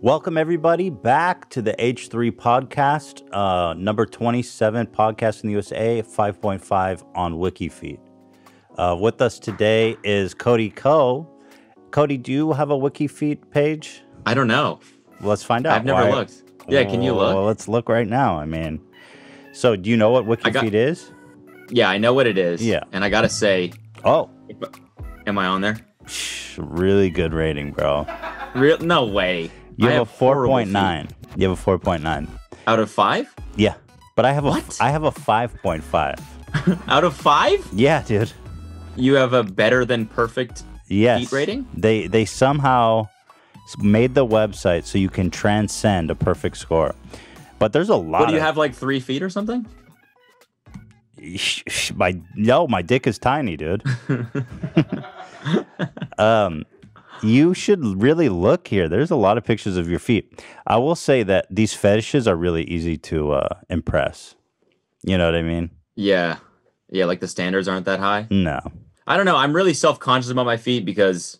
Welcome everybody back to the H3 podcast, number 27 podcast in the USA, 5.5 on WikiFeet. With us today is Cody Ko. Cody, do you have a WikiFeet page? I don't know. Let's find out. I've never looked. Yeah, can you look? Well, let's look right now. I mean, so do you know what WikiFeet is? Yeah, I know what it is. Yeah. And I got to say, am I on there? Really good rating, bro. No way. You have a 4.9. You have a 4.9 out of 5. Yeah, but I have I have a 5.5 out of 5. Yeah, dude. You have a better than perfect feet rating. They somehow made the website so you can transcend a perfect score. But there's a lot. What do you have, like 3 feet or something? No, my dick is tiny, dude. You should really look here. There's a lot of pictures of your feet. I will say that these fetishes are really easy to impress. You know what I mean? Yeah. Yeah, like the standards aren't that high? No. I don't know. I'm really self-conscious about my feet because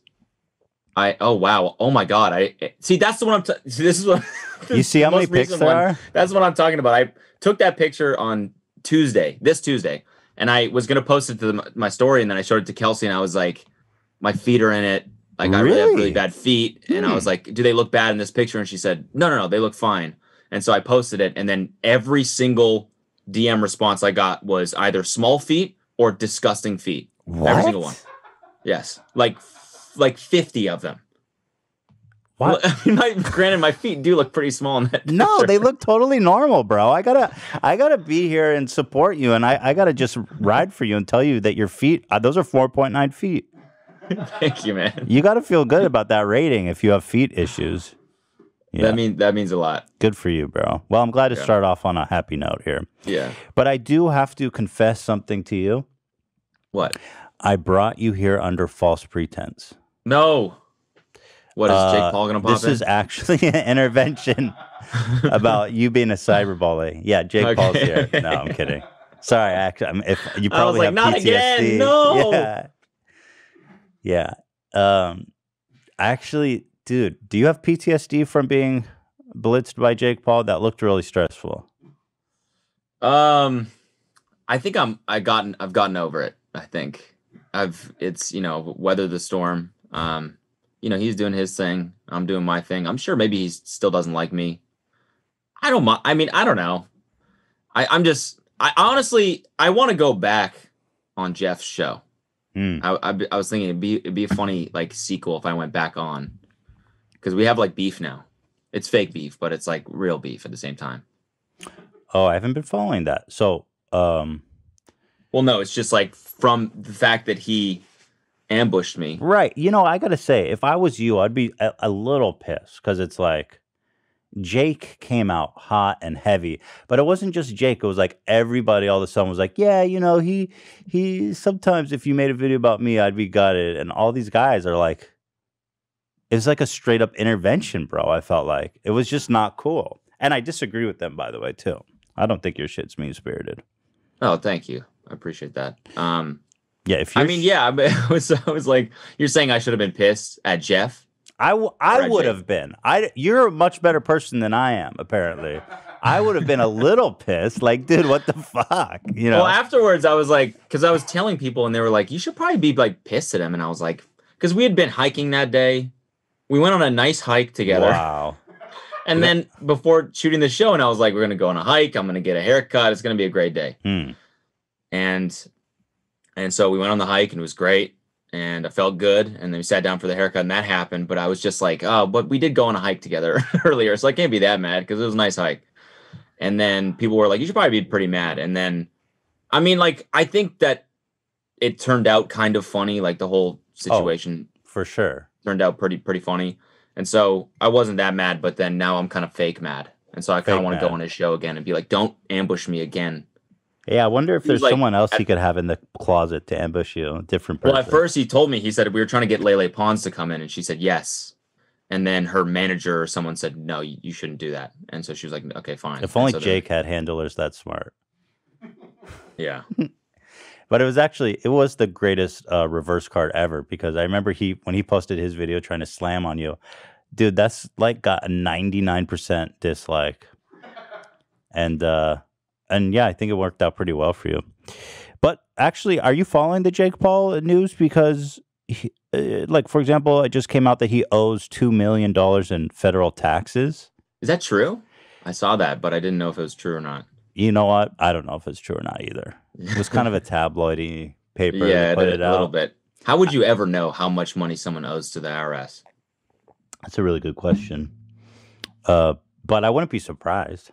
oh, wow. Oh, my God. See, that's the one this is what... You see how many pics there are? That's what I'm talking about. I took that picture on this Tuesday, and I was going to post it to my story, and then I showed it to Kelsey, and I was like, my feet are in it. Like, really? I really have really bad feet. And I was like, do they look bad in this picture? And she said, no, they look fine. And so I posted it. And then every single DM response I got was either small feet or disgusting feet. What? Every single one. Yes. Like 50 of them. What? I mean, granted, my feet do look pretty small in that picture. No, they look totally normal, bro. I gotta be here and support you. And I gotta just ride for you and tell you that your feet, those are 4.9 feet. Thank you, man. You got to feel good about that rating if you have feet issues. Yeah. That means a lot. Good for you, bro. Well, I'm glad to start off on a happy note here. Yeah. But I do have to confess something to you. What? I brought you here under false pretense. No. What, is Jake Paul going to pop in? This is actually an intervention about you being a cyber bully. Yeah, Jake Paul's here. No, I'm kidding. Sorry, actually, if you probably have PTSD. I was like, not again, no! Yeah. Yeah. Actually, dude, do you have PTSD from being blitzed by Jake Paul? That looked really stressful. I think I've gotten over it. I think it's, you know, weathered the storm. You know, he's doing his thing. I'm doing my thing. I'm sure maybe he still doesn't like me. I don't mind. I mean, I don't know. I honestly, I want to go back on Jeff's show. I was thinking it'd be a funny like sequel if I went back on, because we have like beef now. It's fake beef, but it's like real beef at the same time. Oh, I haven't been following that. So, well, no, it's just like from the fact that he ambushed me. Right. You know, I got to say, if I was you, I'd be a little pissed, because it's like Jake came out hot and heavy, but it wasn't just Jake. It was like everybody all of a sudden was like, yeah, you know, he sometimes if you made a video about me, I'd be gutted. And all these guys are like, it's like a straight up intervention, bro. I felt like it was just not cool. And I disagree with them, by the way, too. I don't think your shit's mean spirited. Oh, thank you. I appreciate that. Yeah, if I mean, yeah, I was like, you're saying I should have been pissed at Jeff? I would have been. You're a much better person than I am, apparently. I would have been a little pissed. Like, dude, what the fuck? You know? Well, afterwards, I was like, because I was telling people, and they were like, you should probably be, like, pissed at him. And I was like, because we had been hiking that day. We went on a nice hike together. Wow. And then before shooting the show, and I was like, we're going to go on a hike. I'm going to get a haircut. It's going to be a great day. And so we went on the hike, and it was great. And I felt good. And then we sat down for the haircut, and that happened. But I was just like, oh, but we did go on a hike together earlier. So I can't be that mad, because it was a nice hike. And then people were like, you should probably be pretty mad. And then, I mean, like, I think that it turned out kind of funny. Like, the whole situation. Oh, for sure. Turned out pretty funny. And so I wasn't that mad. But then now I'm kind of fake mad. And so I kind of want to go on his show again and be like, don't ambush me again. Yeah, I wonder if there's like, someone else he could have in the closet to ambush you, a different person. Well, at first he told me, he said, we were trying to get Lele Pons to come in, and she said yes. And then her manager or someone said, no, you shouldn't do that. And so she was like, okay, fine. If only Jake had handlers that smart. Yeah. But it was the greatest reverse card ever, because I remember when he posted his video trying to slam on you, Dude, that's like got a 99% dislike. And yeah, I think it worked out pretty well for you. But actually, are you following the Jake Paul news? Because he, like, for example, it just came out that he owes $2 million in federal taxes. Is that true? I saw that, but I didn't know if it was true or not. You know what? I don't know if it's true or not either. It was kind of a tabloidy paper. Yeah, it a little bit. How would you ever know how much money someone owes to the IRS? That's a really good question. But I wouldn't be surprised.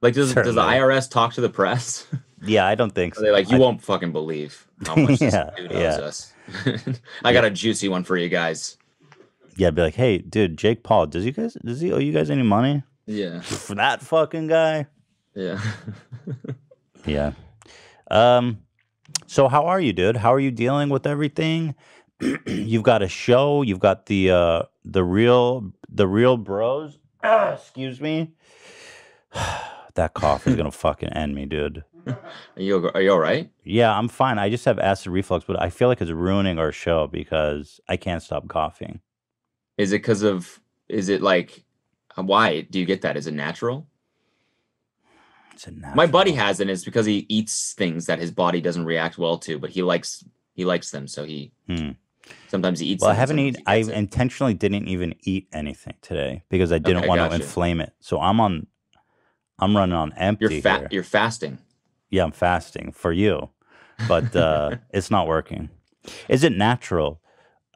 Like, does the IRS talk to the press? Yeah, I don't think so. They're like, you won't fucking believe how much this dude owes us. I got a juicy one for you guys. Yeah, be like, hey, dude, Jake Paul, does he owe you guys any money? Yeah. For that fucking guy? Yeah. Yeah. So how are you, dude? How are you dealing with everything? You've got a show. You've got the real bros. Excuse me. That cough is gonna fucking end me, dude. Are you all right? Yeah, I'm fine. I just have acid reflux, but I feel like it's ruining our show because I can't stop coughing. Is it because of? Is it like? Why do you get that? Is it natural? My buddy has it, and it's because he eats things that his body doesn't react well to, but he likes them, so he sometimes he eats them. Well, I intentionally didn't even eat anything today because I didn't want to inflame it. So I'm running on empty. You're fasting. Yeah, I'm fasting for you. But it's not working. Is it natural?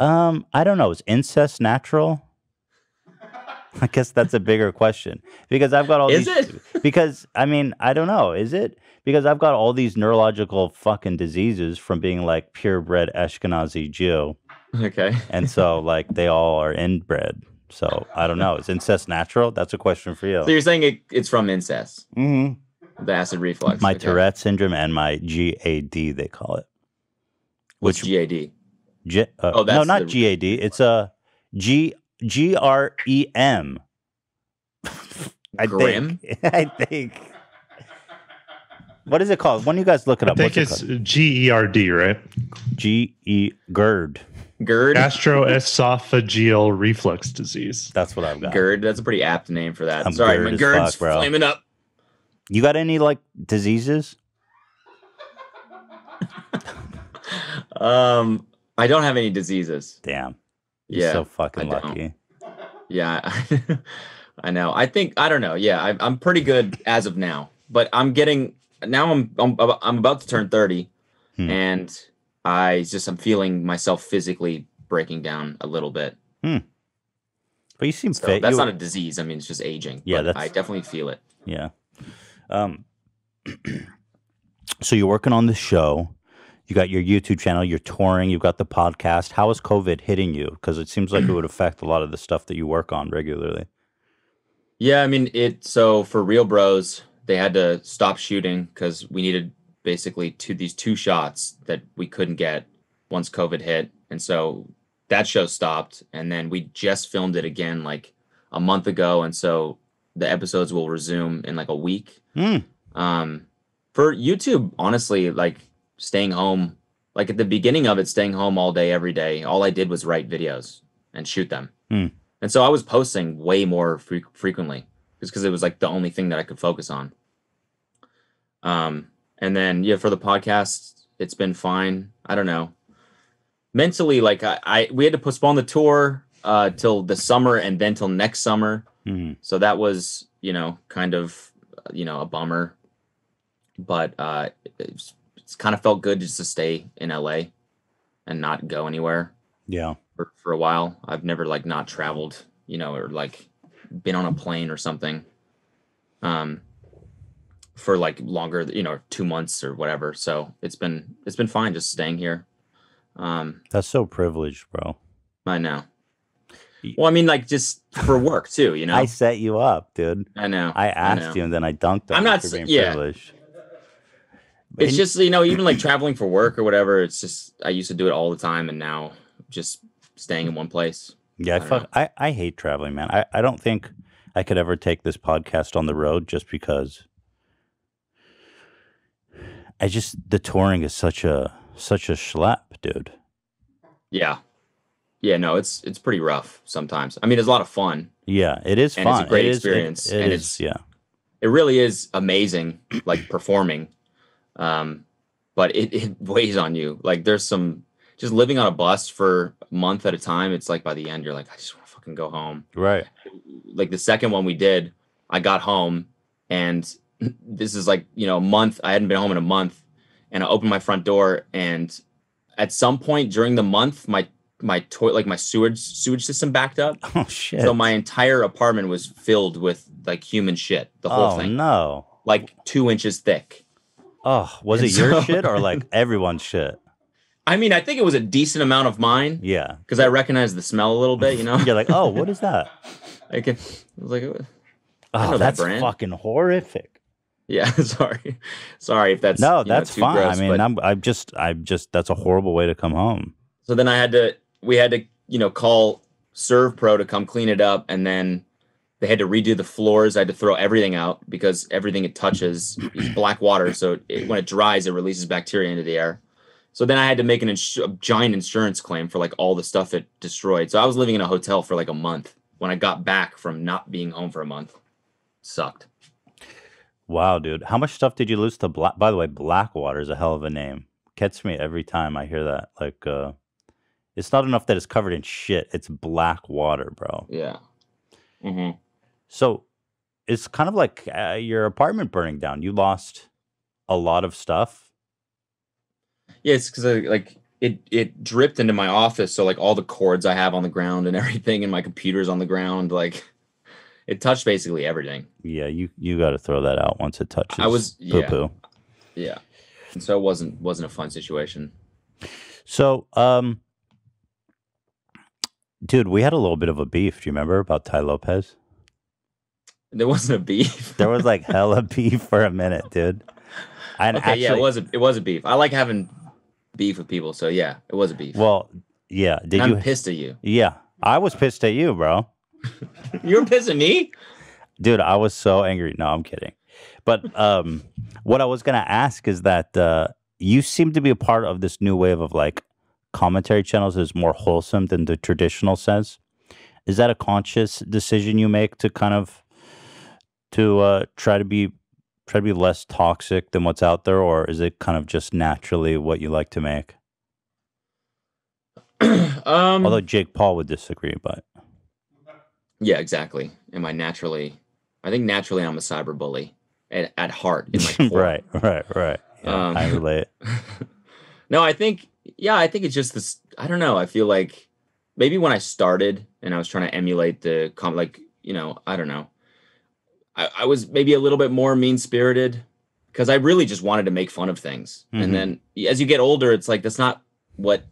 I don't know. Is incest natural? I guess that's a bigger question because I've got all these. Is it? Because I mean, I don't know. Is it? Because I've got all these neurological fucking diseases from being like purebred Ashkenazi Jew. Okay. And so like they all are inbred. So I don't know. Is incest natural? That's a question for you. So you're saying it's from incest? Mm-hmm. The acid reflux. My Tourette syndrome and my GAD, they call it. What's GAD? Oh, that's not GAD. It's a GREM. I think. What is it called? When you guys look it up, I think it's GERD, right? GERD. GERD. Gastroesophageal reflux disease. That's what I've got. GERD. That's a pretty apt name for that. I'm sorry, my GERD's flaming up. You got any like diseases? I don't have any diseases. Damn. You're so fucking lucky. Yeah, I know. I think I don't know. Yeah, I'm pretty good as of now, but I'm getting now. I'm about to turn 30, and I'm feeling myself physically breaking down a little bit. But you seem fit. That's not a disease. I mean, it's just aging. Yeah, I definitely feel it. Yeah. So you're working on the show. You got your YouTube channel, you're touring, you've got the podcast. How is COVID hitting you? Because it seems like it would affect a lot of the stuff that you work on regularly. Yeah, I mean, so for Real Bros, they had to stop shooting because we needed basically these two shots that we couldn't get once COVID hit. And so that show stopped. And then we just filmed it again like a month ago. And so the episodes will resume in like a week. For YouTube, honestly, like, staying home, like at the beginning of it, staying home all day, every day, all I did was write videos and shoot them. And so I was posting way more frequently just because it was like the only thing that I could focus on. And then, yeah, for the podcast, it's been fine. I don't know. Mentally, like we had to postpone the tour till the summer and then till next summer. So that was, kind of, a bummer. But it's kind of felt good just to stay in LA and not go anywhere. Yeah. For a while. I've never like not traveled, or like been on a plane or something. For like longer, 2 months or whatever. So it's been fine just staying here. That's so privileged, bro. I know. Well, I mean, like just for work too, I set you up, dude. I know. I asked you and then I dunked on you for being privileged. It's just, even like traveling for work or whatever. It's just, I used to do it all the time. And now just staying in one place. Yeah. I hate traveling, man. I don't think I could ever take this podcast on the road just because the touring is such a schlep, dude. Yeah. Yeah, no, it's pretty rough sometimes. I mean, it's a lot of fun. Yeah, it is fun. It's a great experience. It really is amazing, like performing. But it weighs on you. Like there's some just living on a bus for a month at a time. It's like by the end, you're like, I just want to fucking go home. Right. Like the second one we did, I got home and this is like, you know, a month. I hadn't been home in a month and I opened my front door. And at some point during the month, my sewage system backed up. Oh shit. So my entire apartment was filled with like human shit. The whole thing. Oh no. Like 2 inches thick. Oh, was it your shit or like everyone's shit? I mean, I think it was a decent amount of mine. Yeah. Because I recognized the smell a little bit, you know? You're like, oh, what is that? I was like, that's that fucking horrific. Yeah, sorry if that's no, that's fine. Gross, I mean, I'm just that's a horrible way to come home. So then we had to call Serve Pro to come clean it up, and then they had to redo the floors. I had to throw everything out because everything it touches is black water. So when it dries, it releases bacteria into the air. So then I had to make a giant insurance claim for like all the stuff it destroyed. So I was living in a hotel for like a month when I got back from not being home for a month. Sucked. Wow, dude. How much stuff did you lose to black? By the way, Blackwater is a hell of a name. Gets me every time I hear that. Like, it's not enough that it's covered in shit. It's black water, bro. Yeah. Mm-hmm. So it's kind of like your apartment burning down. You lost a lot of stuff. Yeah, it's because like it dripped into my office. So like all the cords I have on the ground and everything, and my computer's on the ground. Like it touched basically everything. Yeah, you got to throw that out once it touches. Yeah. And so it wasn't a fun situation. So dude, we had a little bit of a beef. Do you remember about Tai Lopez? There wasn't a beef. There was like hella beef for a minute, dude. Yeah, it was a beef. I like having beef with people, so yeah, it was a beef. Well, yeah. I'm pissed at you. Yeah, I was pissed at you, bro. You were pissed at me? Dude, I was so angry. No, I'm kidding. But what I was going to ask is that you seem to be a part of this new wave of like commentary channels that is more wholesome than the traditional sense. Is that a conscious decision you make to kind of try to be less toxic than what's out there, or is it kind of just naturally what you like to make? Although Jake Paul would disagree, but yeah, exactly. I think naturally I'm a cyber bully at heart. In my core. Right. Yeah, I relate. No, I think it's just this, I don't know. I feel like maybe when I started and I was trying to emulate the I don't know. I was maybe a little bit more mean-spirited because I really just wanted to make fun of things. Mm-hmm. And then as you get older, it's like, that's not what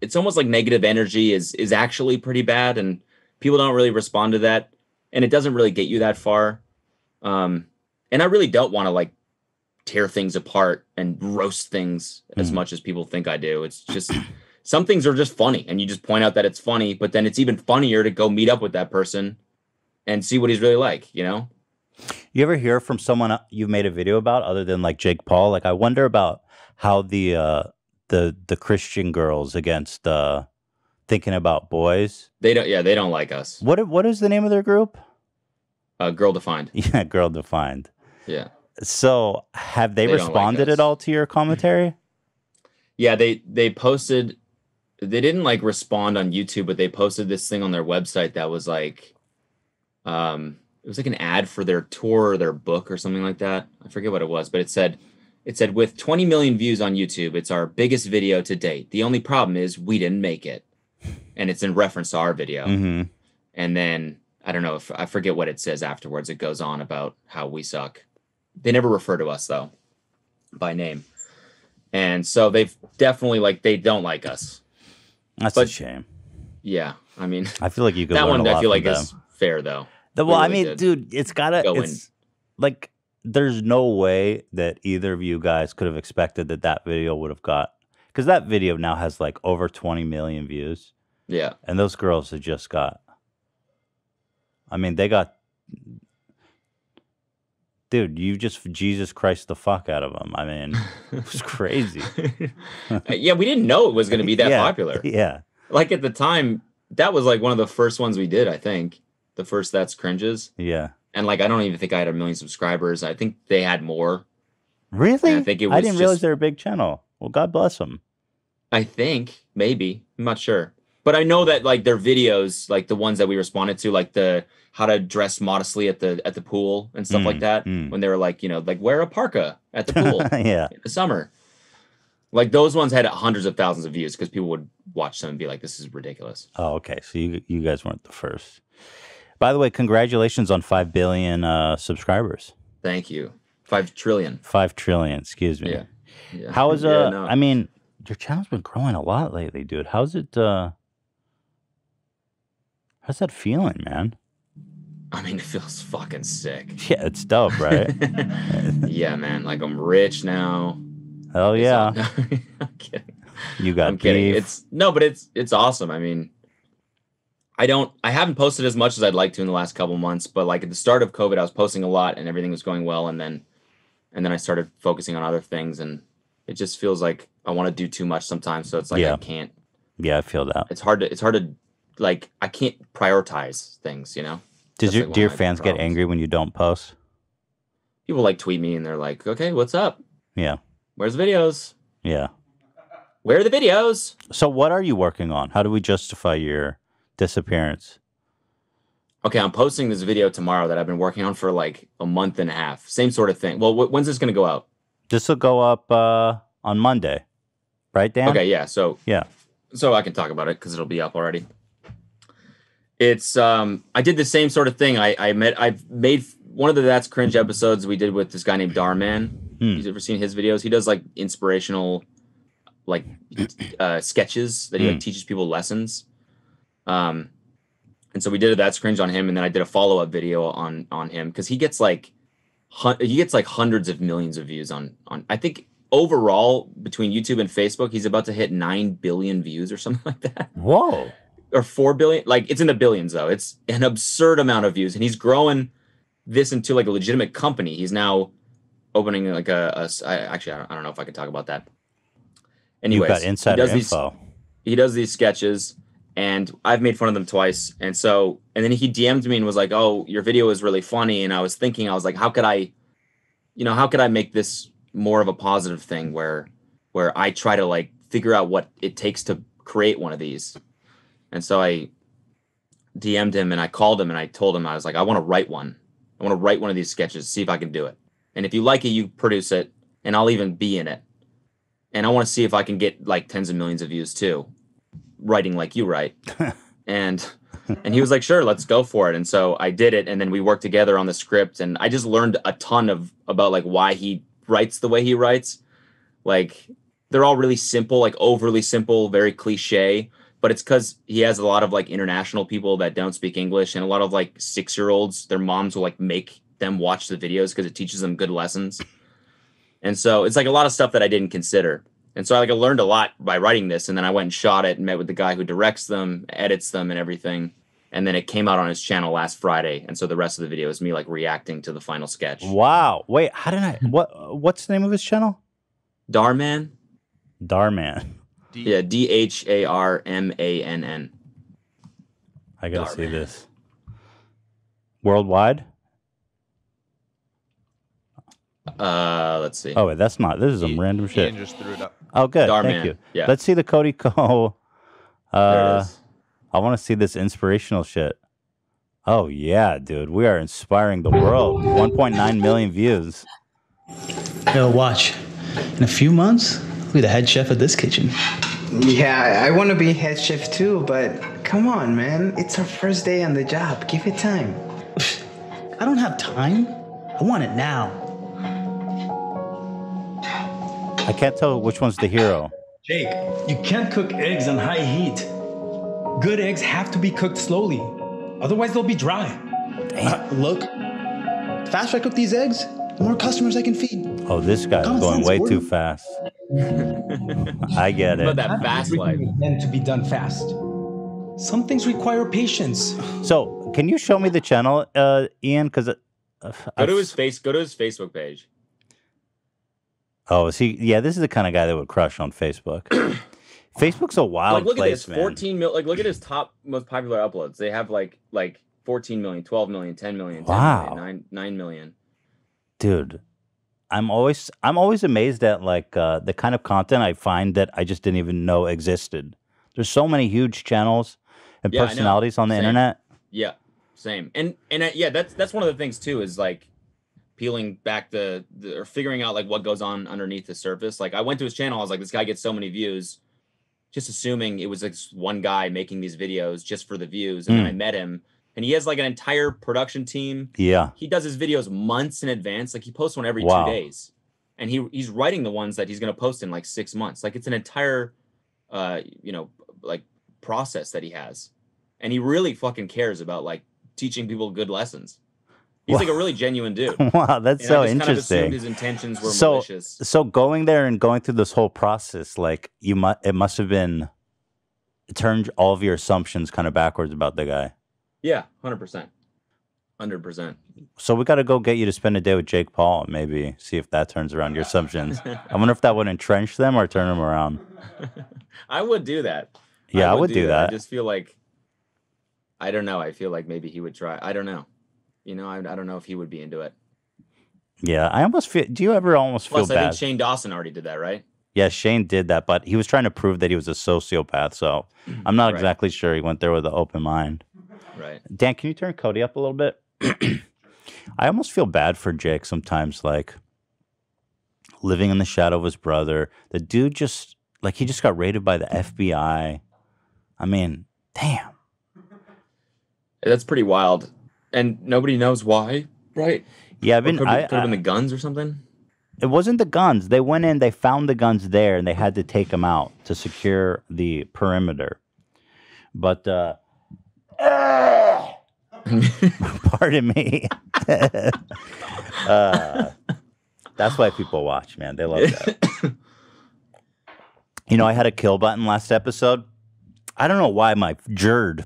it's almost like negative energy is actually pretty bad. And people don't really respond to that. And it doesn't really get you that far. And I really don't want to like tear things apart and roast things as much as people think I do. It's just some things are just funny and you just point out that it's funny, but then it's even funnier to go meet up with that person and see what he's really like, you know? You ever hear from someone you've made a video about other than like Jake Paul? Like, I wonder about how the Christian girls against Thinking About Boys. They don't like us. What is the name of their group? Girl Defined. Yeah, Girl Defined. Yeah. So have they responded at all to your commentary? Yeah, they posted. They didn't like respond on YouTube, but they posted this thing on their website that was like, it was like an ad for their tour or their book or something like that. I forget what it was, but it said with 20 million views on YouTube, it's our biggest video to date. The only problem is we didn't make it. And it's in reference to our video. Mm-hmm. And then I don't know if I forget what it says afterwards. It goes on about how we suck. They never refer to us though by name. And so they've definitely like, they don't like us. That's a shame. Yeah. I mean, I feel like you could learn a lot from them. That one I feel like is fair though. Dude, it's there's no way that either of you guys could have expected that video would have got, because that video now has like over 20 million views. Yeah. And those girls have just got, I mean, they got, dude, you just Jesus Christ the fuck out of them. I mean, it was crazy. Yeah. We didn't know it was going to be that popular. Yeah. Like at the time, that was like one of the first ones we did, I think. The first That's Cringes. Yeah. And like, I don't even think I had 1 million subscribers. I think they had more. Really? And I think it was. I didn't realize they're a big channel. Well, God bless them. I think, maybe. I'm not sure. But I know that like their videos, like the ones that we responded to, like the how to dress modestly at the pool and stuff like that. When they were like, you know, like wear a parka at the pool in the summer. Like those ones had hundreds of thousands of views because people would watch them and be like, this is ridiculous. Oh, okay. So you guys weren't the first. By the way, congratulations on 5 billion subscribers. Thank you. 5 trillion. 5 trillion, excuse me. Yeah. How is no. I mean, your channel's been growing a lot lately, dude. How's it how's that feeling, man? I mean, it feels fucking sick. Yeah, it's dope, right? Yeah, man. Like I'm rich now. Oh yeah. I'm kidding. You got beef. I'm kidding. It's no, but it's awesome. I mean, I haven't posted as much as I'd like to in the last couple months, but like at the start of COVID, I was posting a lot and everything was going well, and then I started focusing on other things, and it just feels like I want to do too much sometimes, so it's like I can't. Yeah, I feel that. It's hard to like I can't prioritize things, you know. Do your fans get angry when you don't post? People like tweet me and they're like, "Okay, what's up?" Yeah. Where's the videos? Yeah. Where are the videos? So what are you working on? How do we justify your disappearance? Okay, I'm posting this video tomorrow that I've been working on for like a month and a half. Same sort of thing. Well, when's this going to go out? This will go up on Monday. Right, Dan? Okay, yeah. So I can talk about it because it'll be up already. It's I did the same sort of thing. I've made one of the That's Cringe episodes we did with this guy named Dharmann. You've ever seen his videos? He does like inspirational, like sketches that he like, teaches people lessons. And so we did a That's Cringe on him, and then I did a follow up video on him because he gets like hundreds of millions of views on. I think overall between YouTube and Facebook, he's about to hit 9 billion views or something like that. Whoa! Or 4 billion? Like it's in the billions though. It's an absurd amount of views, and he's growing this into like a legitimate company. He's now opening like I don't know if I can talk about that. Anyways, you've got insider info. He does these sketches, and I've made fun of them twice. And then he DM'd me and was like, "Oh, your video is really funny." And I was like, how could I make this more of a positive thing where I try to like figure out what it takes to create one of these. And so I DM'd him and I called him and I told him, I was like, I want to write one of these sketches, see if I can do it. And if you like it, you produce it, and I'll even be in it. And I want to see if I can get like tens of millions of views too, writing like you write. and he was like, "Sure, let's go for it." And so I did it, and then we worked together on the script, and I just learned a ton about like why he writes the way he writes. Like they're all really simple, like overly simple, very cliche. But it's because he has a lot of like international people that don't speak English, and a lot of like 6-year-olds, their moms will like make them watch the videos because it teaches them good lessons. And so it's like a lot of stuff that I didn't consider. And so I learned a lot by writing this, and then I went and shot it and met with the guy who directs them, edits them and everything. And then it came out on his channel last Friday. And so the rest of the video is me like reacting to the final sketch. Wow. Wait, what's the name of his channel? Dharmann. Yeah, Dharmann. I gotta see this. Worldwide? Let's see. Oh, wait, that's not. This is some random shit. Ian just threw it up. Oh, good. Thank you. Yeah. Let's see the Cody Ko. There it is. I want to see this inspirational shit. Oh yeah, dude, we are inspiring the world. 1.9 million views. Yo, watch. In a few months, we'll be the head chef of this kitchen. Yeah, I want to be head chef too, but come on, man. It's our first day on the job. Give it time. I don't have time. I want it now. I can't tell which one's the hero. Jake, you can't cook eggs on high heat. Good eggs have to be cooked slowly. Otherwise, they'll be dry. Look, the faster I cook these eggs, the more customers I can feed. Oh, this guy's going way too fast. I get it. But that fast life. Meant to be done fast. Some things require patience. So, can you show me the channel, Ian? Because go to his Facebook page. Oh, see, yeah, this is the kind of guy that would crush on Facebook. Facebook's a wild place, look at this, man. 14 million. Like, look at his top most popular uploads. They have like 14 million, 12 million, 10 million, 10 wow. million 9 million. Dude, I'm always amazed at the kind of content I find that I just didn't even know existed. There's so many huge channels and personalities on the internet. Yeah, same. And yeah, that's one of the things too, is like peeling back or figuring out like what goes on underneath the surface. Like, I went to his channel, I was like, this guy gets so many views, just assuming it was like one guy making these videos just for the views. And then I met him, and he has like an entire production team. Yeah. He does his videos months in advance. Like, he posts one every 2 days, and he's writing the ones that he's going to post in like 6 months. Like, it's an entire, process that he has. And he really fucking cares about like teaching people good lessons. He's like a really genuine dude. Wow, that's so interesting. Kind of assumed his intentions were malicious. So going there and going through this whole process, like, it must have been, it turned all of your assumptions kind of backwards about the guy. Yeah, 100%. 100%. So we got to go get you to spend a day with Jake Paul and maybe see if that turns around your assumptions. I wonder if that would entrench them or turn them around. I would do that. Yeah, I would do that. I just feel like, I don't know. I feel like maybe he would try. I don't know. You know, I don't know if he would be into it. Yeah, I almost feel... Do you ever almost feel bad? I think Shane Dawson already did that, right? Yeah, Shane did that, but he was trying to prove that he was a sociopath, so I'm not exactly sure he went there with an open mind. Right. Dan, can you turn Cody up a little bit? I almost feel bad for Jake sometimes, like, living in the shadow of his brother. The dude just... Like, he just got raided by the FBI. I mean, damn. That's pretty wild. And nobody knows why, right? Yeah, could have been the guns or something. It wasn't the guns. They went in, they found the guns there, and they had to take them out to secure the perimeter. But, pardon me. That's why people watch, man. They love that. You know, I had a kill button last episode. I don't know why my GERD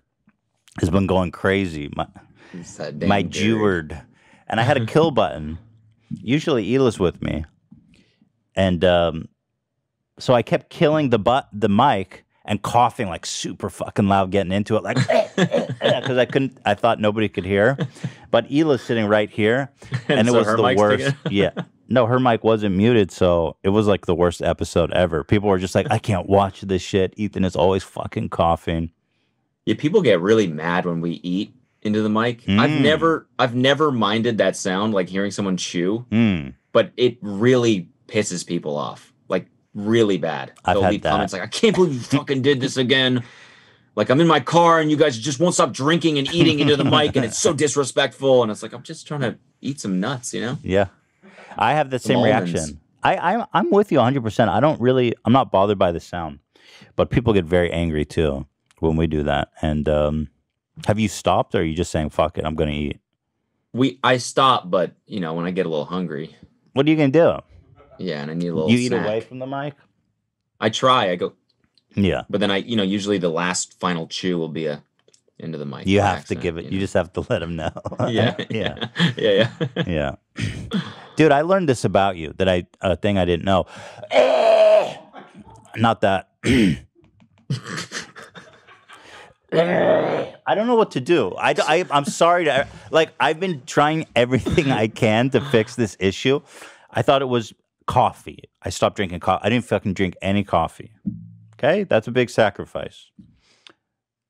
has been going crazy. My GERD. And I had a kill button. Usually Hila's with me. And so I kept killing the mic and coughing like super fucking loud, getting into it like because I thought nobody could hear. But Hila's sitting right here and so it was the worst. Yeah. No, her mic wasn't muted, so it was like the worst episode ever. People were just like, I can't watch this shit. Ethan is always fucking coughing. Yeah, people get really mad when we eat into the mic. I've never minded that sound, like hearing someone chew, but it really pisses people off, like really bad. They'll leave comments like, I can't believe you fucking did this again. Like, I'm in my car and you guys just won't stop drinking and eating into the mic, and it's so disrespectful. And it's like, I'm just trying to eat some nuts, you know? Yeah, I have the same reaction. I'm with you 100%. I'm not bothered by the sound, but people get very angry too when we do that. And have you stopped, or are you just saying, fuck it, I'm going to eat? I stop, but, you know, when I get a little hungry. What are you going to do? Yeah, and I need a little snack. You eat away from the mic? I try. I go. Yeah. But then usually the last final chew will be into the mic. You have to give it. You just have to let them know. Yeah. Yeah. Yeah. Yeah. Yeah. Dude, I learned this about you, that a thing I didn't know. Not that. I don't know what to do. I'm sorry. I've been trying everything I can to fix this issue. I thought it was coffee. I stopped drinking coffee. I didn't fucking drink any coffee. Okay? That's a big sacrifice.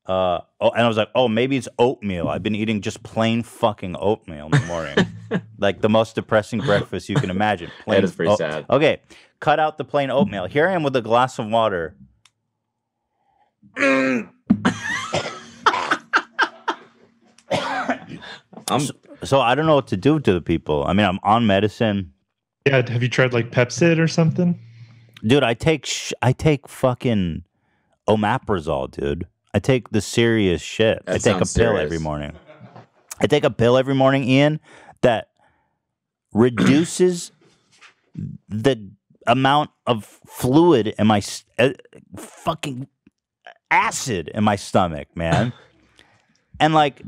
And I was like, oh, maybe it's oatmeal. I've been eating just plain fucking oatmeal in the morning. Like the most depressing breakfast you can imagine. That is pretty sad. Okay. Cut out the plain oatmeal. Here I am with a glass of water. So I don't know what to do to the people. I mean, I'm on medicine. Yeah, have you tried like Pepcid or something? Dude, I take fucking Omeprazole, dude. I take the serious shit. I take a pill every morning. I take a pill every morning, Ian, that reduces the amount of fluid in my fucking acid in my stomach, man. And like...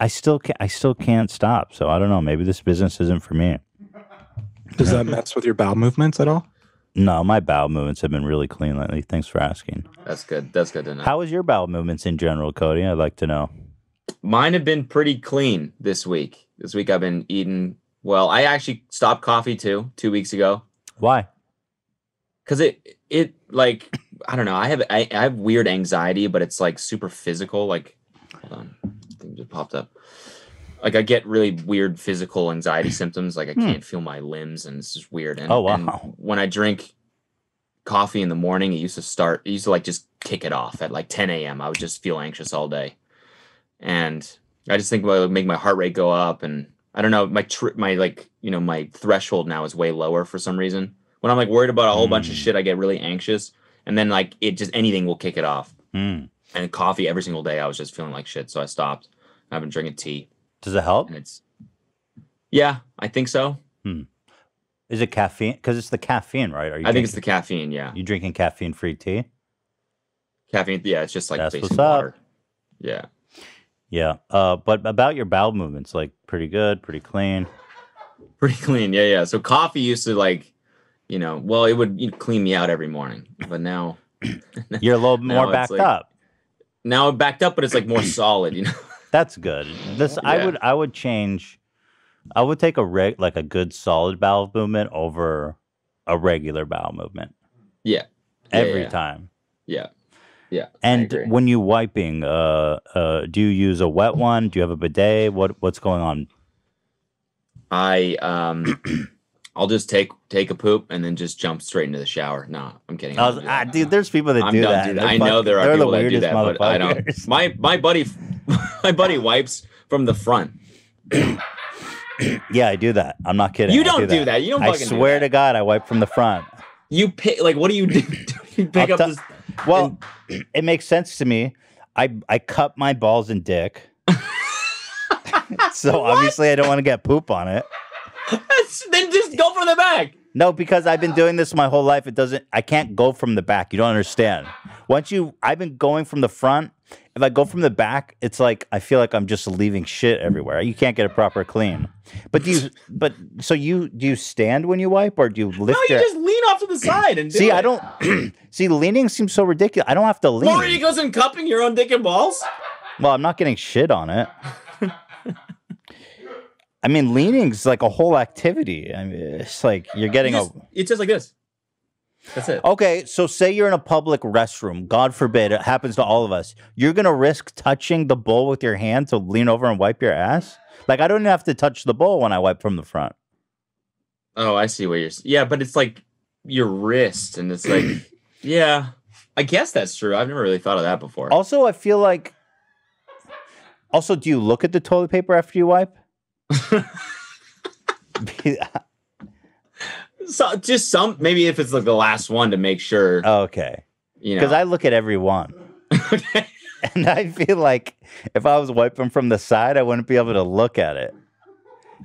I still can't stop. So I don't know. Maybe this business isn't for me. Does that mess with your bowel movements at all? No, my bowel movements have been really clean lately. Thanks for asking. That's good. That's good to know. How is your bowel movements in general, Cody? I'd like to know. Mine have been pretty clean this week. This week I've been eating well. I actually stopped coffee too 2 weeks ago. Why? Because it like, I don't know. I have weird anxiety, but it's like super physical. Like, hold on, thing just popped up. Like, I get really weird physical anxiety symptoms. Like, I can't feel my limbs, and it's just weird. And, oh, wow. And when I drink coffee in the morning, it used to like just kick it off at like 10 a.m. I would just feel anxious all day. And I just think it would make my heart rate go up. And I don't know, my threshold now is way lower for some reason. When I'm like worried about a whole bunch of shit, I get really anxious. And then like it just, anything will kick it off. And coffee every single day, I was just feeling like shit. So I stopped. I've been drinking tea. Does it help? And yeah, I think so. Is it caffeine? Because it's the caffeine, right? I think it's the caffeine, yeah. You drinking caffeine-free tea? Caffeine, yeah. It's just like basic water. Up. Yeah. Yeah. But about your bowel movements, like pretty good, pretty clean. Pretty clean, yeah, yeah. So coffee used to like, you know, well, it would clean me out every morning. But now... You're a little more backed up. Now I'm backed up, but it's like more solid, you know? That's good. This, yeah. I would change. I would take a good solid bowel movement over a regular bowel movement. Yeah. Every time. Yeah. Yeah. And when you wiping, do you use a wet one? Do you have a bidet? What's going on? I'll just take a poop and then just jump straight into the shower. No, I'm kidding. Dude, there's people that do that. I know there are people that do that, but I don't. My buddy. My buddy wipes from the front. Yeah, I do that. I'm not kidding. You don't do that. You don't. I swear to God, I wipe from the front. You pick like, what do you do? You pick up this. Well, it makes sense to me. I cup my balls and dick, so obviously I don't want to get poop on it. Then just go from the back. No, because I've been doing this my whole life. It doesn't. I can't go from the back. You don't understand. I've been going from the front. If I go from the back, it's like I feel like I'm just leaving shit everywhere. You can't get a proper clean. But do you stand when you wipe, or do you lift? No, you just lean off to the side and do see. It. I don't see, leaning seems so ridiculous. I don't have to lean. Nobody goes and cupping your own dick and balls. Well, I'm not getting shit on it. I mean, leaning's like a whole activity. I mean, it's like you're getting it's just like this. That's it. Okay, so say you're in a public restroom. God forbid, it happens to all of us. You're going to risk touching the bowl with your hand to lean over and wipe your ass? Like, I don't even have to touch the bowl when I wipe from the front. Oh, I see what you're saying. Yeah, but it's like your wrist, and it's like, yeah, I guess that's true. I've never really thought of that before. Also, I feel like... Also, do you look at the toilet paper after you wipe? So just some, maybe if it's like the last one to make sure. Oh, okay. You know, because I look at every one. Okay. And I feel like if I was wiping from the side, I wouldn't be able to look at it.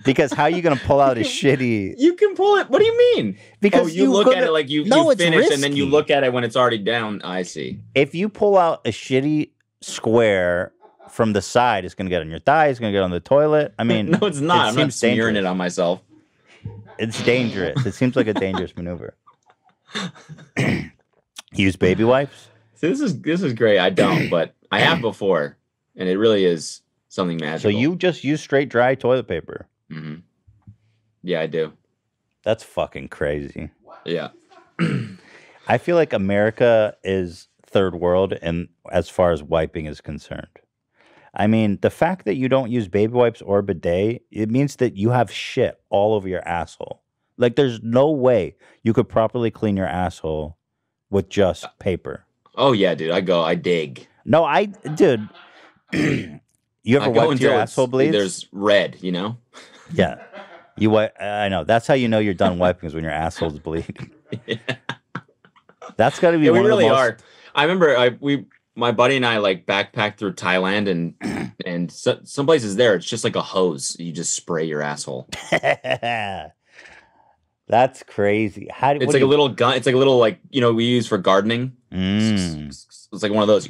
Because how are you going to pull out a shitty? You can pull it. What do you mean? Because you look at it like you finish, and then you look at it when it's already down. I see. If you pull out a shitty square from the side, it's going to get on your thigh. It's going to get on the toilet. I mean, no, it's not. I'm not smearing it on myself. It's dangerous. It seems like a dangerous maneuver. Use baby wipes. This is great. I don't, but I have before, and it really is something magical. So you just use straight dry toilet paper. Mm-hmm. Yeah, I do. That's fucking crazy. Yeah. I feel like America is third world, and as far as wiping is concerned. I mean, the fact that you don't use baby wipes or bidet, it means that you have shit all over your asshole. Like, there's no way you could properly clean your asshole with just paper. Oh, yeah, dude. I dig. No, dude. You ever wiped your asshole bleeds? There's red, you know? Yeah. I know. That's how you know you're done wiping, is when your assholes bleed. Yeah. That's got to be one of the most... We really are. I remember my buddy and I like backpacked through Thailand, and some places there, it's just like a hose. You just spray your asshole. That's crazy. It's like a little gun. It's like a little, like, you know, we use for gardening. It's like one of those.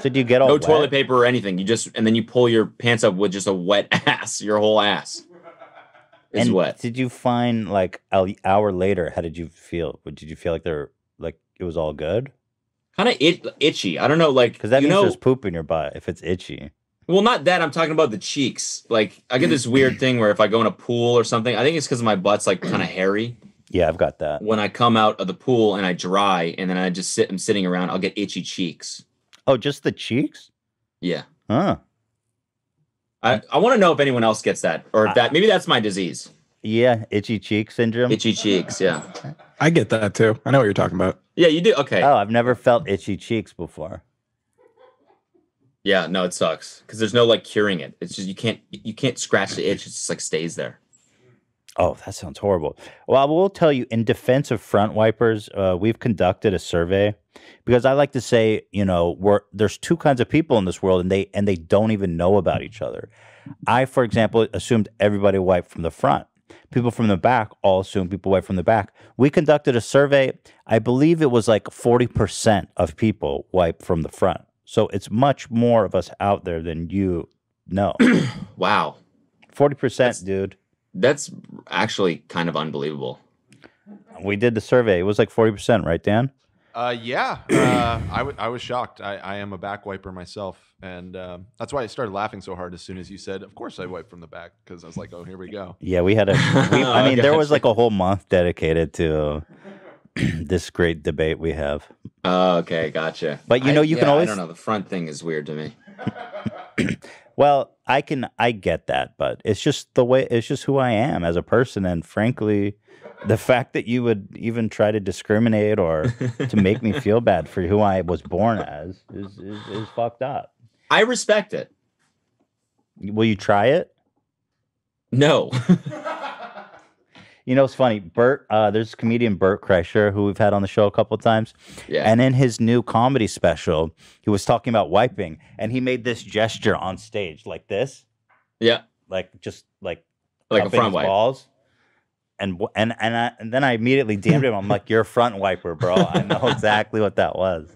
So do you get all wet? No toilet paper or anything. You just, and then you pull your pants up with just a wet ass, your whole ass. Is and what? Did you find, like, an hour later, how did you feel? Did you feel like they're, like, it was all good? Kind of itchy. I don't know, like, because that means there's poop in your butt if it's itchy. Well, not that. I'm talking about the cheeks. Like, I get this weird thing where if I go in a pool or something, I think it's because my butt's, like, kind of hairy. Yeah, I've got that. When I come out of the pool and I dry and then I just sit, I'm sitting around, I'll get itchy cheeks. Oh, just the cheeks? Yeah. Huh. I want to know if anyone else gets that, or if that, maybe that's my disease. Yeah, itchy cheek syndrome. Itchy cheeks, yeah. I get that too. I know what you're talking about. Yeah, you do? Okay. Oh, I've never felt itchy cheeks before. Yeah, no, it sucks because there's no like curing it. It's just you can't scratch the itch. It just like stays there. Oh, that sounds horrible. Well, I will tell you, in defense of front wipers, we've conducted a survey because I like to say, you know, there's two kinds of people in this world, and they don't even know about each other. I, for example, assumed everybody wiped from the front. People from the back all assume people wipe from the back. We conducted a survey. I believe it was like 40% of people wipe from the front. So it's much more of us out there than you know. Wow. 40%, dude. That's actually kind of unbelievable. We did the survey. It was like 40%, right, Dan? Yeah. I was shocked. I am a back wiper myself, and that's why I started laughing so hard as soon as you said, of course I wipe from the back, because I was like, oh, here we go. Yeah, we had a... I mean, there was like a whole month dedicated to this great debate we have. Oh, okay, gotcha. But, you know, you can always... I don't know. The front thing is weird to me. Well, I get that, but it's just the way, it's just who I am as a person. And frankly, the fact that you would even try to discriminate or to make me feel bad for who I was born as is fucked up. I respect it. Will you try it? No. You know, it's funny, Bert, there's comedian Bert Kreischer, who we've had on the show a couple of times. Yeah. And in his new comedy special, he was talking about wiping, and he made this gesture on stage like this. Yeah. Like, just like a front wipe. Balls. And then I immediately DM'd him. I'm like, you're a front wiper, bro. I know exactly what that was.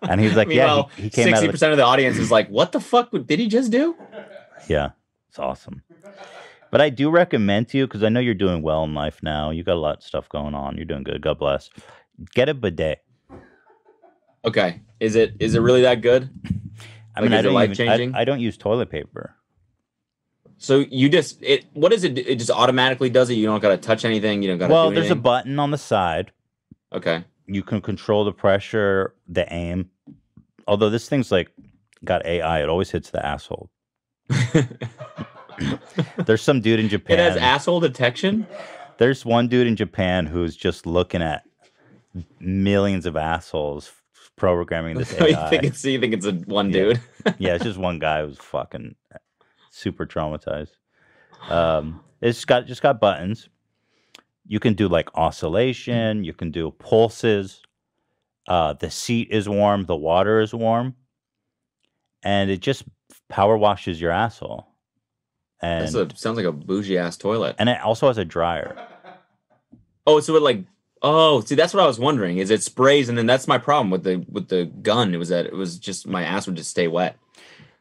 And he's like, yeah, he came 60% out of the audience is like, what the fuck did he just do? Yeah, it's awesome. But I do recommend to you, because I know you're doing well in life now. You got a lot of stuff going on. You're doing good. God bless. Get a bidet. Okay. Is it really that good? I mean, is it life changing? I don't use toilet paper. So you just what is it? It just automatically does it. You don't got to touch anything. You don't got to. Well, there's a button on the side. Okay. You can control the pressure, the aim. Although this thing's like got AI, it always hits the asshole. There's some dude in Japan. It has asshole detection? There's one dude in Japan who's just looking at millions of assholes programming this AI. You think it's one dude? Yeah, it's just one guy who's fucking super traumatized. It's just got buttons. You can do like oscillation. You can do pulses. The seat is warm. The water is warm. And it just power washes your asshole. And that sounds like a bougie-ass toilet. And it also has a dryer. Oh, so it like... Oh, see, that's what I was wondering. Is it sprays, and then that's my problem with the gun. It was that it was just... My ass would just stay wet.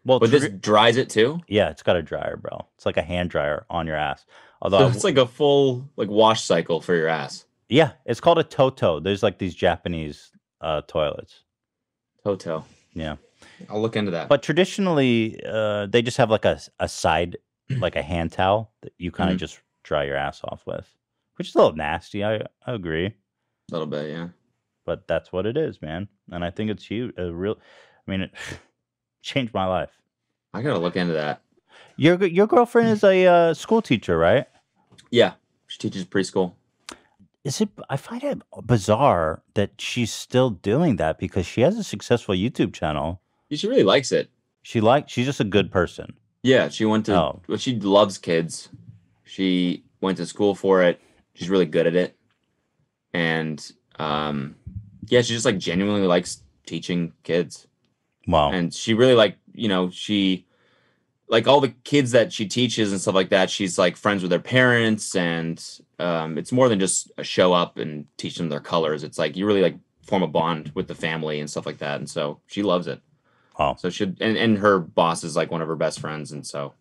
Well, but this dries it too? Yeah, it's got a dryer, bro. It's like a hand dryer on your ass. Although so it's like a full like wash cycle for your ass. Yeah, it's called a Toto. There's like these Japanese toilets. Toto. Yeah. I'll look into that. But traditionally, they just have like a side... like a hand towel that you kind of just dry your ass off with, which is a little nasty. I agree. A little bit, yeah. But that's what it is, man. And I think it's huge. I mean, it changed my life. I gotta look into that. Your girlfriend is a school teacher, right? Yeah, she teaches preschool. Is it? I find it bizarre that she's still doing that because she has a successful YouTube channel. Yeah, she really likes it. She's just a good person. Yeah, she went to... Oh. Well, she loves kids. She went to school for it. She's really good at it. And, yeah, she just, like, genuinely likes teaching kids. Wow. And she really, like, you know, she... Like, all the kids that she teaches and stuff like that, she's, like, friends with their parents. And it's more than just a show up and teach them their colors. It's, like, you really, like, form a bond with the family and stuff like that. And so she loves it. Oh. So she and her boss is like one of her best friends, and so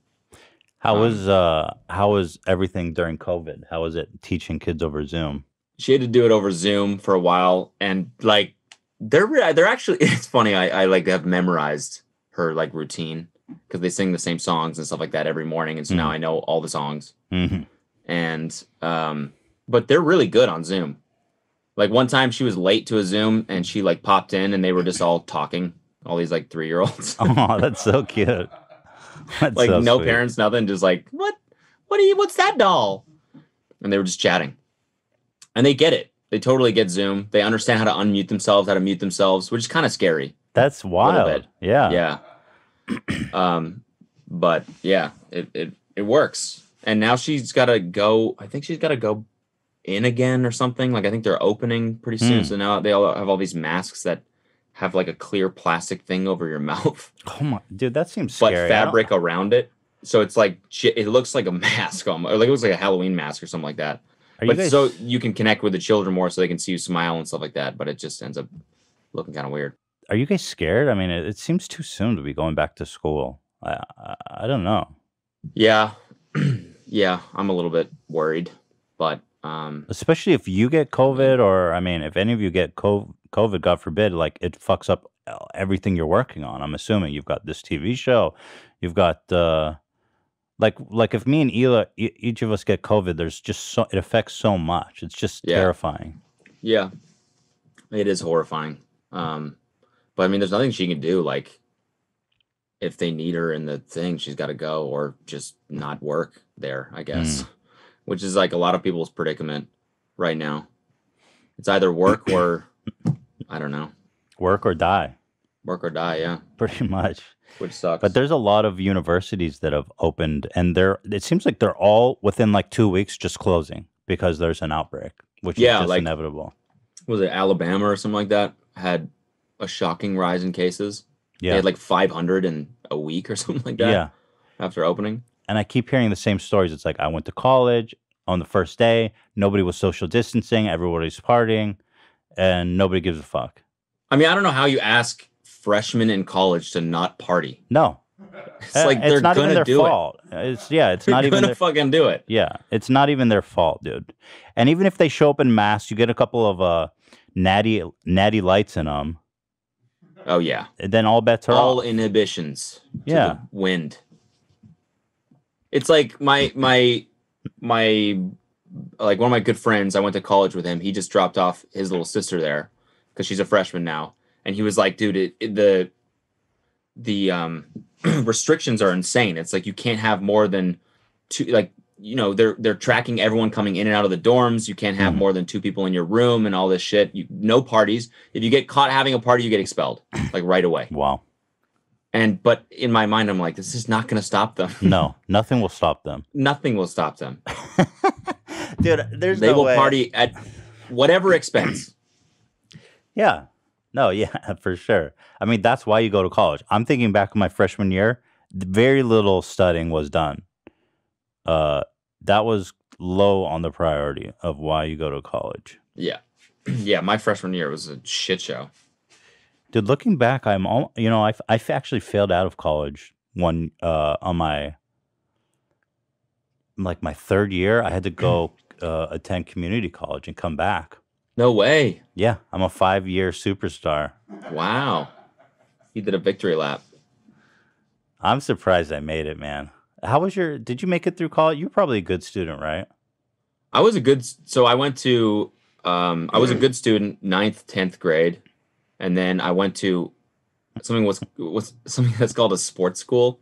How was everything during COVID? How was it teaching kids over Zoom? She had to do it over Zoom for a while, and like they're actually, it's funny. I like have memorized her like routine because they sing the same songs and stuff like that every morning, and so now I know all the songs. Mm-hmm. And but they're really good on Zoom. Like one time she was late to a Zoom and she like popped in and they were just all talking, all these like 3-year-olds. Oh, that's so cute. That's like so no sweet. Parents, nothing. Just like, what's that doll? And they were just chatting and they get it. They totally get Zoom. They understand how to mute themselves, which is kind of scary. That's wild. Yeah. But yeah, it works. And now she's got to go. I think she's got to go in again or something. Like, I think they're opening pretty soon. So now they all have all these masks that have like a clear plastic thing over your mouth. Oh my, dude, that seems scary. But fabric around it. So it's like, it looks like a mask almost. Like, it looks like a Halloween mask or something like that. So you can connect with the children more so they can see you smile and stuff like that. But it just ends up looking kind of weird. Are you guys scared? I mean, it seems too soon to be going back to school. I don't know. Yeah. Yeah, I'm a little bit worried, but especially if you get COVID, or I mean, if any of you get COVID, God forbid, like it fucks up everything you're working on. I'm assuming you've got this TV show, you've got like if me and Hila, each of us get COVID, there's just so, it affects so much. It's just terrifying. Yeah, it is horrifying. But I mean, there's nothing she can do. Like, if they need her in the thing, she's got to go or just not work there, I guess, which is like a lot of people's predicament right now. It's either work or I don't know. Work or die. Yeah, pretty much. Which sucks. But there's a lot of universities that have opened and it seems like they're all within like 2 weeks just closing because there's an outbreak, which is just like, inevitable. Was it Alabama or something like that? Had a shocking rise in cases. Yeah. They had like 500 in a week or something like that after opening. And I keep hearing the same stories. It's like, I went to college on the first day. Nobody was social distancing. Everybody's partying. And nobody gives a fuck. I mean, I don't know how you ask freshmen in college to not party. No. It's like they're going to do fault. It's not even their fault. They're going to fucking do it. Yeah. It's not even their fault, dude. And even if they show up in masks, you get a couple of natty lights in them. Oh, yeah. And then all bets are off. All inhibitions to the wind. It's like my like one of my good friends, I went to college with him. He just dropped off his little sister there because she's a freshman now. And he was like, dude, the restrictions are insane. It's like you can't have more than two, like, you know, they're tracking everyone coming in and out of the dorms. You can't have more than two people in your room and all this shit. No parties. If you get caught having a party, you get expelled like right away. Wow. But in my mind, I'm like, this is not going to stop them. No, nothing will stop them. Nothing will stop them. Dude, there's no way. They will party at whatever expense. Yeah. No, yeah, for sure. I mean, that's why you go to college. I'm thinking back on my freshman year, very little studying was done. That was low on the priority of why you go to college. Yeah. Yeah. My freshman year was a shit show. Dude, looking back, I actually failed out of college on my third year. I had to go attend community college and come back. No way. Yeah. I'm a 5-year superstar. Wow. You did a victory lap. I'm surprised I made it, man. How was did you make it through college? You're probably a good student, right? I was a good student, 9th, 10th grade. And then I went to something that's called a sports school.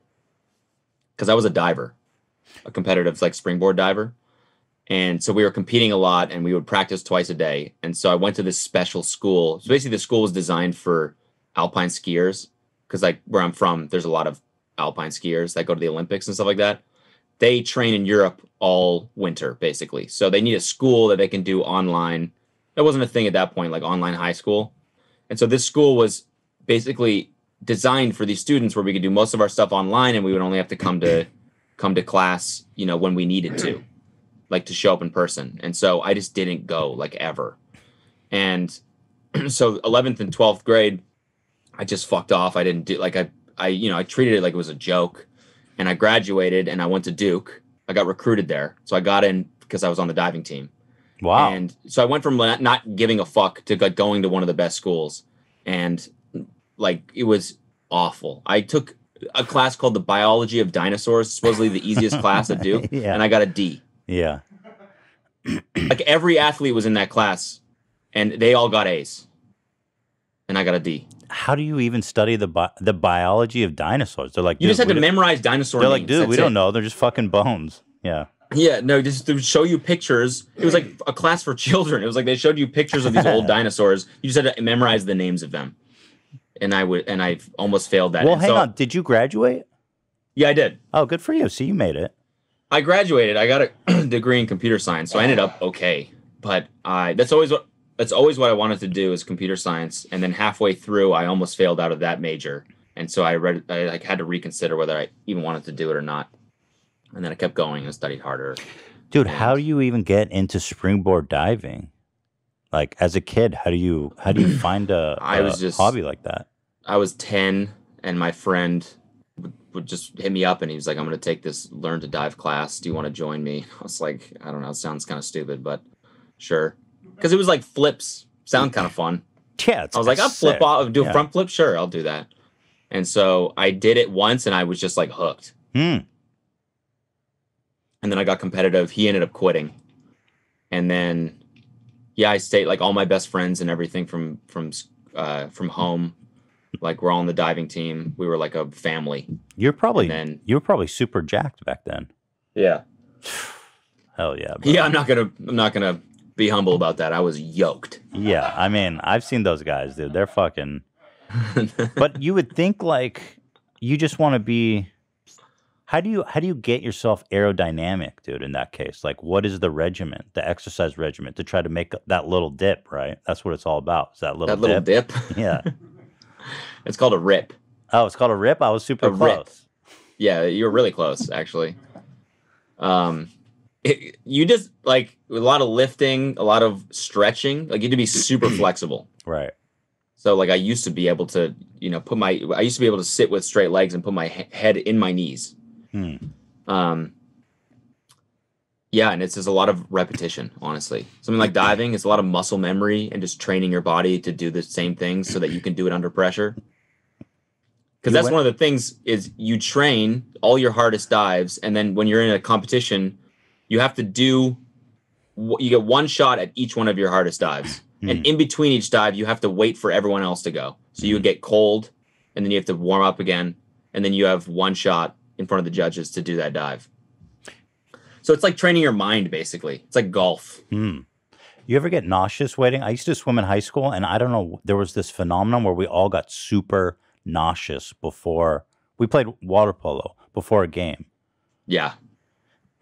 Cause I was a diver, a competitive like springboard diver. And so we were competing a lot and we would practice twice a day. And so I went to this special school. So basically the school was designed for alpine skiers. Cause like where I'm from, there's a lot of alpine skiers that go to the Olympics and stuff like that. They train in Europe all winter, basically. So they need a school that they can do online. That wasn't a thing at that point, like online high school. And so this school was basically designed for these students where we could do most of our stuff online and we would only have to come to class, you know, when we needed to, like to show up in person. And so I just didn't go like ever. And so 11th and 12th grade, I just fucked off. I didn't do like I treated it like it was a joke. and I graduated and I went to Duke. I got recruited there. So I got in because I was on the diving team. Wow. And so I went from not giving a fuck to going to one of the best schools. And like, it was awful. I took a class called the Biology of Dinosaurs, supposedly the easiest class at Duke. Yeah. And I got a D. Yeah. Like every athlete was in that class and they all got A's. And I got a D. How do you even study the biology of dinosaurs? They're like, you just have to memorize dinosaur names. They're like, dude, we don't know. They're just fucking bones. Yeah. Yeah, no, just to show you pictures. It was like a class for children. It was like they showed you pictures of these old dinosaurs. You just had to memorize the names of them. And I almost failed that. Well, hang on. Did you graduate? Yeah, I did. Oh, good for you. So you made it. I graduated. I got a degree in computer science, so I ended up okay. But that's always what I wanted to do is computer science. And then halfway through, I almost failed out of that major, and so I had to reconsider whether I even wanted to do it or not. And then I kept going and studied harder. Dude, how do you even get into springboard diving? Like as a kid, how do you find a hobby like that? I was 10, and my friend would just hit me up, and he was like, "I'm going to take this learn to dive class. Do you want to join me?" I was like, "I don't know. It sounds kind of stupid, but sure." Because it was like flips, sound kind of fun. Yeah, I was like, "I'll flip off, do a front flip. Sure, I'll do that." And so I did it once, and I was just like hooked. Hmm. And then I got competitive. He ended up quitting. And then, yeah, I stayed, like all my best friends and everything from home. Like we're all on the diving team. We were like a family. You were probably super jacked back then. Yeah. Hell yeah. Bro. Yeah. I'm not going to be humble about that. I was yoked. Yeah. I mean, I've seen those guys, dude. They're fucking, but you would think like you just want to be, how do you get yourself aerodynamic, dude, in that case? Like, what is the regimen, the exercise regimen to try to make that little dip, right? That's what it's all about. Is that little dip? Yeah. It's called a rip. Oh, it's called a rip? I was super close. Rip. Yeah, you were really close, actually. You just, like, a lot of lifting, a lot of stretching. Like, you had to be super flexible. Right. So, like, I used to be able to, you know, I used to be able to sit with straight legs and put my head in my knees. Hmm. Yeah, and it's just a lot of repetition, honestly. Something like diving, it's a lot of muscle memory and just training your body to do the same things so that you can do it under pressure. Because that's one of the things is you train all your hardest dives, and then when you're in a competition, you have to you get one shot at each one of your hardest dives. Mm. And in between each dive, you have to wait for everyone else to go. So you would get cold, and then you have to warm up again, and then you have one shot in front of the judges to do that dive. So it's like training your mind, basically. It's like golf. Mm. You ever get nauseous waiting? I used to swim in high school, and I don't know, there was this phenomenon where we all got super nauseous before we played water polo before a game. Yeah.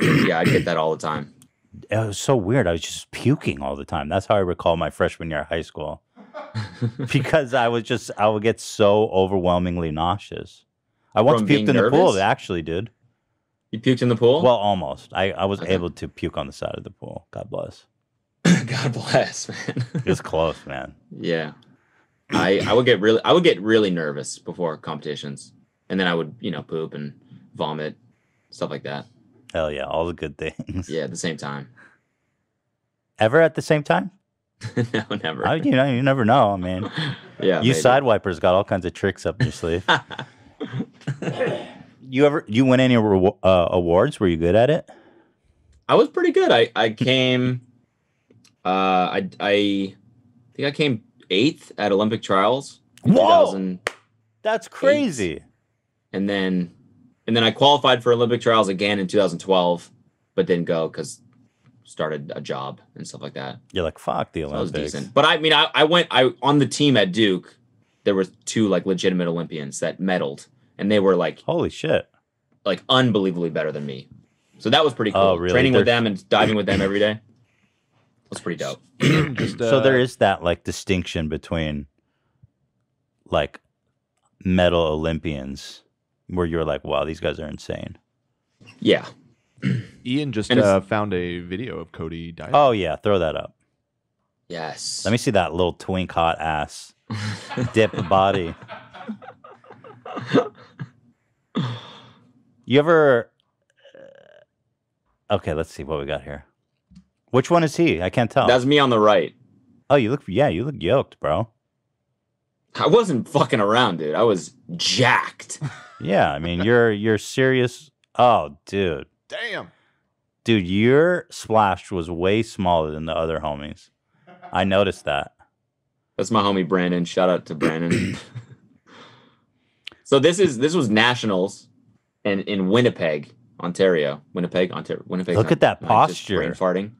Yeah, I get that all the time. It was so weird. I was just puking all the time. That's how I recall my freshman year of high school. Because I would get so overwhelmingly nauseous. I once puked in the pool, actually, dude. You puked in the pool? Well, almost. I was able to puke on the side of the pool. God bless. God bless, man. It was close, man. Yeah. I would get really nervous before competitions. And then I would, you know, poop and vomit, stuff like that. Hell yeah, all the good things. Yeah, at the same time. Ever at the same time? No, never. You know, you never know, I mean. Yeah. You sidewipers got all kinds of tricks up your sleeve. You win any awards? Were you good at it? I was pretty good. I think I came 8th at Olympic trials. Whoa, that's crazy. And then I qualified for Olympic trials again in 2012, but didn't go because started a job and stuff like that. You're like, fuck the Olympics. So I was decent. But I mean, I went on the team at Duke. There were two like legitimate Olympians that medaled. And they were like, holy shit, like unbelievably better than me. So that was pretty cool. Oh, really? Training with them and diving with them every day. That's pretty dope. So there is that like distinction between like medal Olympians where you're like, wow, these guys are insane. Yeah. Ian just found a video of Cody diving. Oh, yeah. Throw that up. Yes. Let me see that little twink hot ass dip body. You ever... Okay, let's see what we got here. Which one is he? I can't tell. That's me on the right. Oh, you look... Yeah, you look yoked, bro. I wasn't fucking around, dude. I was jacked. Yeah, I mean, you're serious. Oh, dude. Damn. Dude, your splash was way smaller than the other homies. I noticed that. That's my homie Brandon. Shout out to Brandon. So this was nationals, and in Winnipeg, Ontario. Winnipeg. Look at that posture. Brain farting.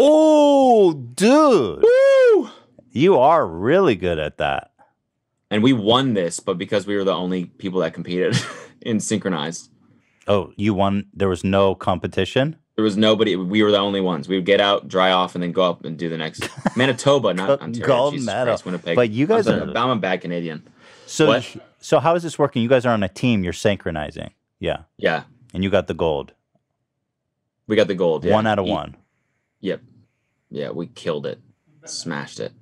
Oh, dude. Woo! You are really good at that. And we won this, but because we were the only people that competed in synchronized. Oh, you won? There was no competition? There was nobody. We were the only ones. We would get out, dry off, and then go up and do the next. Manitoba, not Ontario. Gold Jesus medal. Christ, Winnipeg. But you guys are... I'm a bad Canadian. So how is this working? You guys are on a team. You're synchronizing. Yeah. Yeah. And you got the gold. We got the gold, yeah. 1 out of 1. Yep. Yeah, we killed it. Smashed it.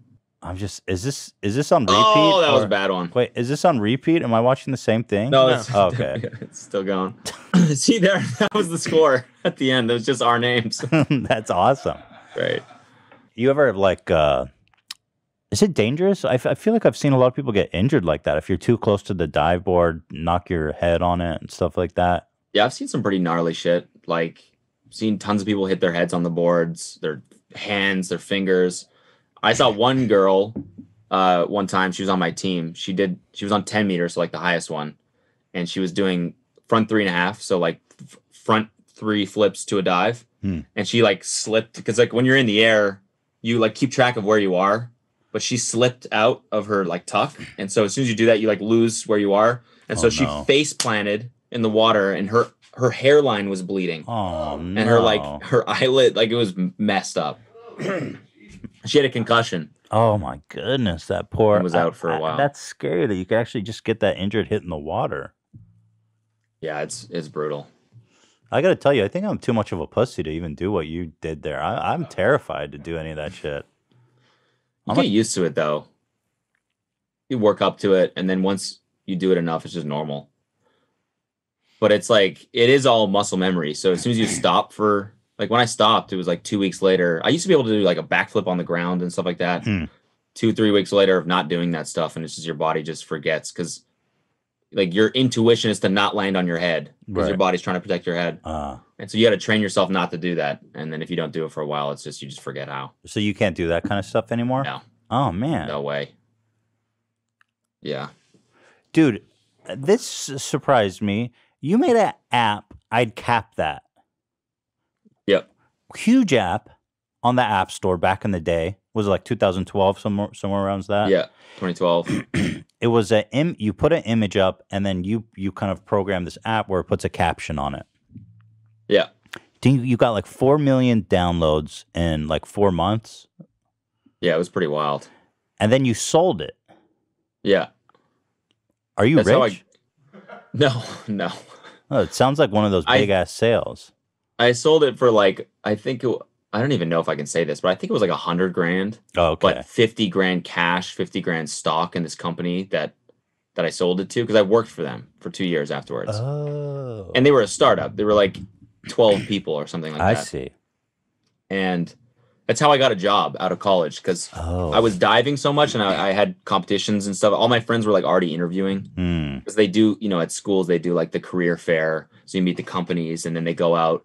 I'm just... Is this on repeat? Oh, that was a bad one. Wait, is this on repeat? Am I watching the same thing? No, it's okay. It's still going. See there, that was the score at the end. It was just our names. That's awesome. Right. You ever like? Is it dangerous? I feel like I've seen a lot of people get injured like that. If you're too close to the dive board, knock your head on it and stuff like that. Yeah, I've seen some pretty gnarly shit. Like, seen tons of people hit their heads on the boards, their hands, their fingers. I saw one girl one time. She was on my team. She was on 10 meters, so like the highest one. And she was doing front 3.5. So like front 3 flips to a dive. Hmm. And she like slipped, because like when you're in the air, you like keep track of where you are. But she slipped out of her like tuck. And so as soon as you do that, you like lose where you are. And so she face planted in the water, and her hairline was bleeding. Oh, and her like her eyelid, like it was messed up. She had a concussion. Oh my goodness, that poor... was out for a while. That's scary that you could actually just get that injured hit in the water. Yeah, it's brutal. I gotta tell you, I think I'm too much of a pussy to even do what you did there. I'm terrified to do any of that shit. You get used to it though. You work up to it, and then once you do it enough, it's just normal. But it's like, it is all muscle memory. So as soon as you stop for... Like when I stopped, it was like 2 weeks later. I used to be able to do like a backflip on the ground and stuff like that. Hmm. 2-3 weeks later of not doing that stuff, and it's just your body just forgets, because like your intuition is to not land on your head, because right. Your body's trying to protect your head. And so you got to train yourself not to do that. And then if you don't do it for a while, it's just, you just forget how. So you can't do that kind of stuff anymore? No. Oh man. No way. Yeah. Dude, this surprised me. You made an app. I'd cap that. Yep. Huge app on the App Store back in the day. Was it like 2012, somewhere around that? Yeah, 2012. It was you put an image up, and then you kind of program this app where it puts a caption on it. Yeah. You got like 4 million downloads in like 4 months. Yeah, it was pretty wild. And then you sold it. Yeah. Are you rich? No. Oh, it sounds like one of those big-ass sales. I sold it for like, I don't even know if I can say this, but I think it was like 100 grand. Oh, okay. But 50 grand cash, 50 grand stock in this company that I sold it to, because I worked for them for 2 years afterwards. Oh. And they were a startup. They were like 12 people or something like that. I see. And that's how I got a job out of college, because I was diving so much, and I had competitions and stuff. All my friends were like already interviewing, because they do, you know, at schools, they do like the career fair. So you meet the companies, and then they go out.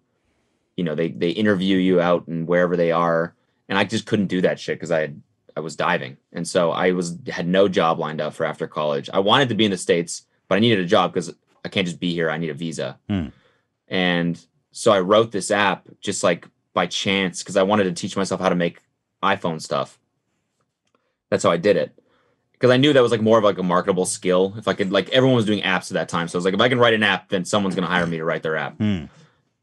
You know, they interview you out and wherever they are. And I just couldn't do that shit because I was diving. And so I had no job lined up for after college. I wanted to be in the States, but I needed a job because I can't just be here. I need a visa. And so I wrote this app just like by chance, because I wanted to teach myself how to make iPhone stuff. That's how I did it. Because I knew that was like more of like a marketable skill. If I could, like, everyone was doing apps at that time. So I was like, if I can write an app, then someone's going to hire me to write their app.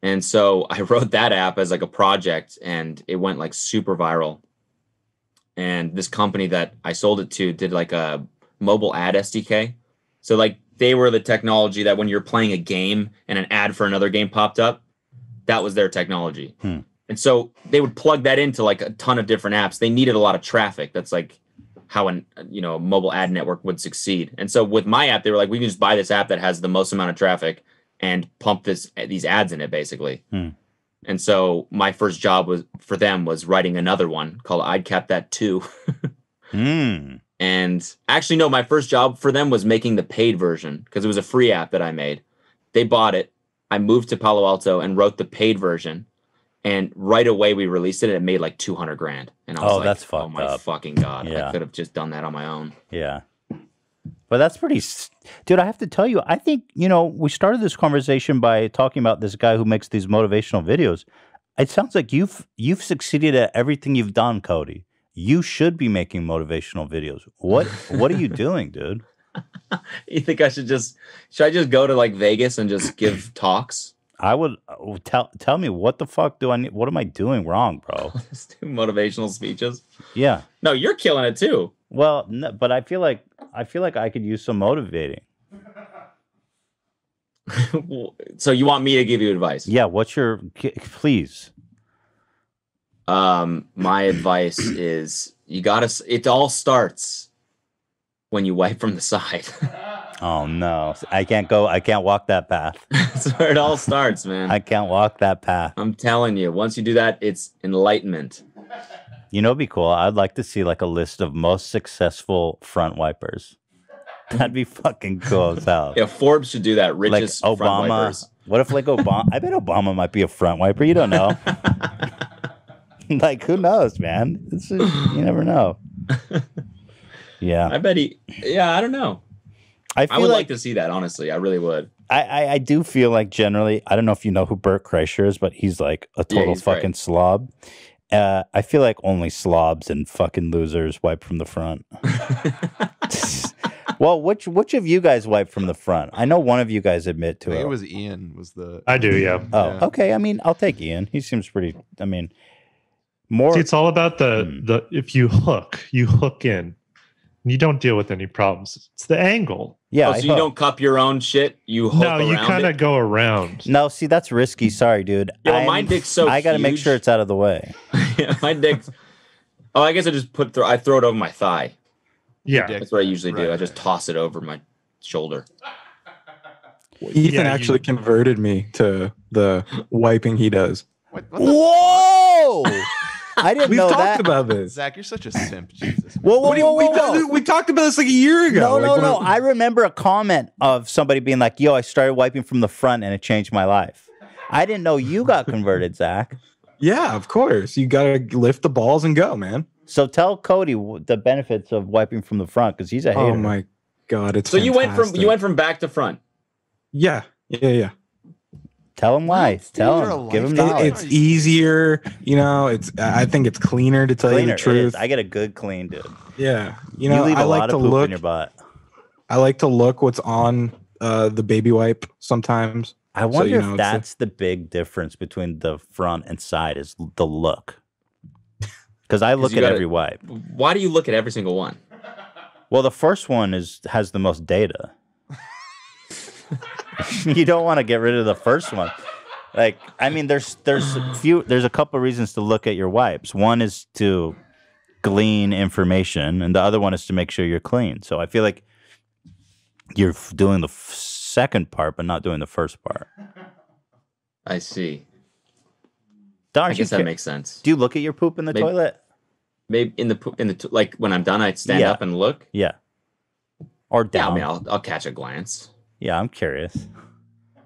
And so I wrote that app as like a project, and it went like super viral. And this company that I sold it to did like a mobile ad SDK. So like they were the technology that when you're playing a game and an ad for another game popped up, that was their technology. And so they would plug that into like a ton of different apps. They needed a lot of traffic. That's like how a mobile ad network would succeed. And so with my app, they were like, we can just buy this app that has the most amount of traffic. and pump these ads in it, basically. Hmm. And so my first job for them was writing another one called I'd Cap That Too. Mm. And actually, no, my first job for them was making the paid version because it was a free app that I made. They bought it. I moved to Palo Alto and wrote the paid version. And right away we released it and it made like $200,000. And I was that's fucked up. Oh my fucking God. Yeah. I could have just done that on my own. Yeah. But that's pretty... Dude, I have to tell you, I think, you know, we started this conversation by talking about this guy who makes these motivational videos. It sounds like you've succeeded at everything you've done, Cody. You should be making motivational videos. What are you doing, dude? You think I should I just go to like Vegas and just give talks? I would tell me what the fuck do I need? What am I doing wrong, bro? Just do motivational speeches. Yeah. No, you're killing it too. Well, no, but I feel like I could use some motivating. So you want me to give you advice? Yeah. What's your please? My advice is it all starts when you wipe from the side. Oh no, I can't walk that path. That's where it all starts, man. I can't walk that path. I'm telling you, once you do that, it's enlightenment. You know, it'd be cool. I'd like to see like a list of most successful front wipers. That'd be fucking cool as hell. Yeah, Forbes should do that. Richest like Obama, front wipers. What if like Obama? I bet Obama might be a front wiper. You don't know. Like, who knows, man? It's just, you never know. Yeah. I bet he... Yeah, I don't know. I would like to see that, honestly. I really would. I do feel like generally... I don't know if you know who Bert Kreischer is, but he's like a total fucking slob. I feel like only slobs and fucking losers wipe from the front. Well, which of you guys wipe from the front? I know one of you guys admit to it. I think it was Ian was the... I do, yeah. Oh, yeah. Okay. I mean, I'll take Ian. He seems pretty... I mean... More. See, it's all about the if you hook in, and you don't deal with any problems. It's the angle. Yeah. Oh, so you don't cup your own shit. You hook around. No, you kind of go around. No, see, that's risky. Sorry, dude. Yeah, well, my dick's so I got to make sure it's out of the way. Yeah, my dick's. Oh, I guess I just I throw it over my thigh. Yeah, that's what I usually do. Right. I just toss it over my shoulder. Ethan actually converted me to the wiping he does. What whoa! I didn't know that. We've talked about this. Zach, you're such a simp. Jesus. Whoa. We talked about this like a year ago. No. I remember a comment of somebody being like, yo, I started wiping from the front and it changed my life. I didn't know you got converted, Zach. Yeah, of course. You got to lift the balls and go, man. So tell Cody the benefits of wiping from the front because he's a hater. Oh, my God. It's so fantastic. You went from back to front. Yeah. Tell him why. Tell him. Give him knowledge. It's easier, you know. It's. I think it's cleaner to tell you the truth. I get a good clean, dude. Yeah, you know. I like to look in your butt. I like to look what's on the baby wipe sometimes. I wonder if that's the big difference between the front and side is the look. Because I look at every wipe. Why do you look at every single one? Well, the first one has the most data. You don't want to get rid of the first one. Like, I mean, there's a couple of reasons to look at your wipes. One is to glean information, and the other one is to make sure you're clean. So I feel like you're doing the second part, but not doing the first part. I see. Darn, I guess that makes sense. Do you look at your poop in the toilet? Maybe in the like when I'm done, I'd stand up and look. Yeah. Or down. Yeah, I mean, I'll catch a glance. Yeah, I'm curious.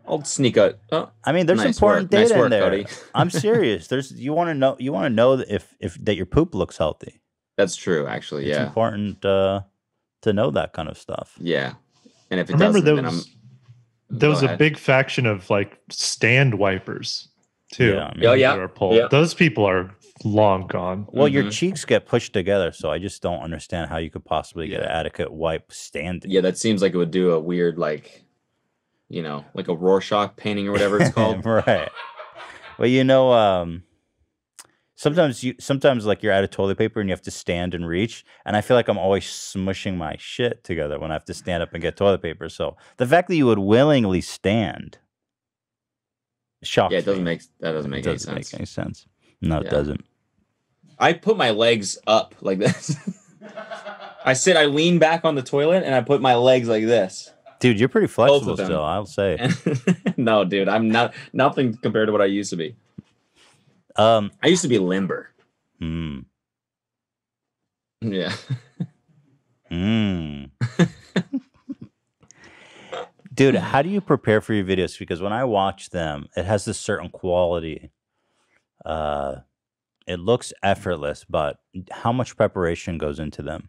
I'll sneak out. Oh, I mean, there's important data in there. Cody. I'm serious. You want to know if your poop looks healthy. That's true, actually. It's important to know that kind of stuff. Yeah, and if it there was a big faction of like stand wipers too. Yeah, I mean, those people are long gone. Well, your cheeks get pushed together, so I just don't understand how you could possibly get an adequate wipe standing. Yeah, that seems like it would do a weird, like, you know, like a Rorschach painting or whatever it's called. Right. Well, you know, sometimes like you're out of toilet paper and you have to stand and reach, and I feel like I'm always smushing my shit together when I have to stand up and get toilet paper. So the fact that you would willingly stand shocked. Yeah, it doesn't make any sense. No, it doesn't. I put my legs up like this. I lean back on the toilet and I put my legs like this. Dude, you're pretty flexible still, I'll say. No, dude, I'm not. Nothing compared to what I used to be. I used to be limber. Mm. Yeah. Mm. Dude, how do you prepare for your videos? Because when I watch them, it has this certain quality. It looks effortless, but how much preparation goes into them?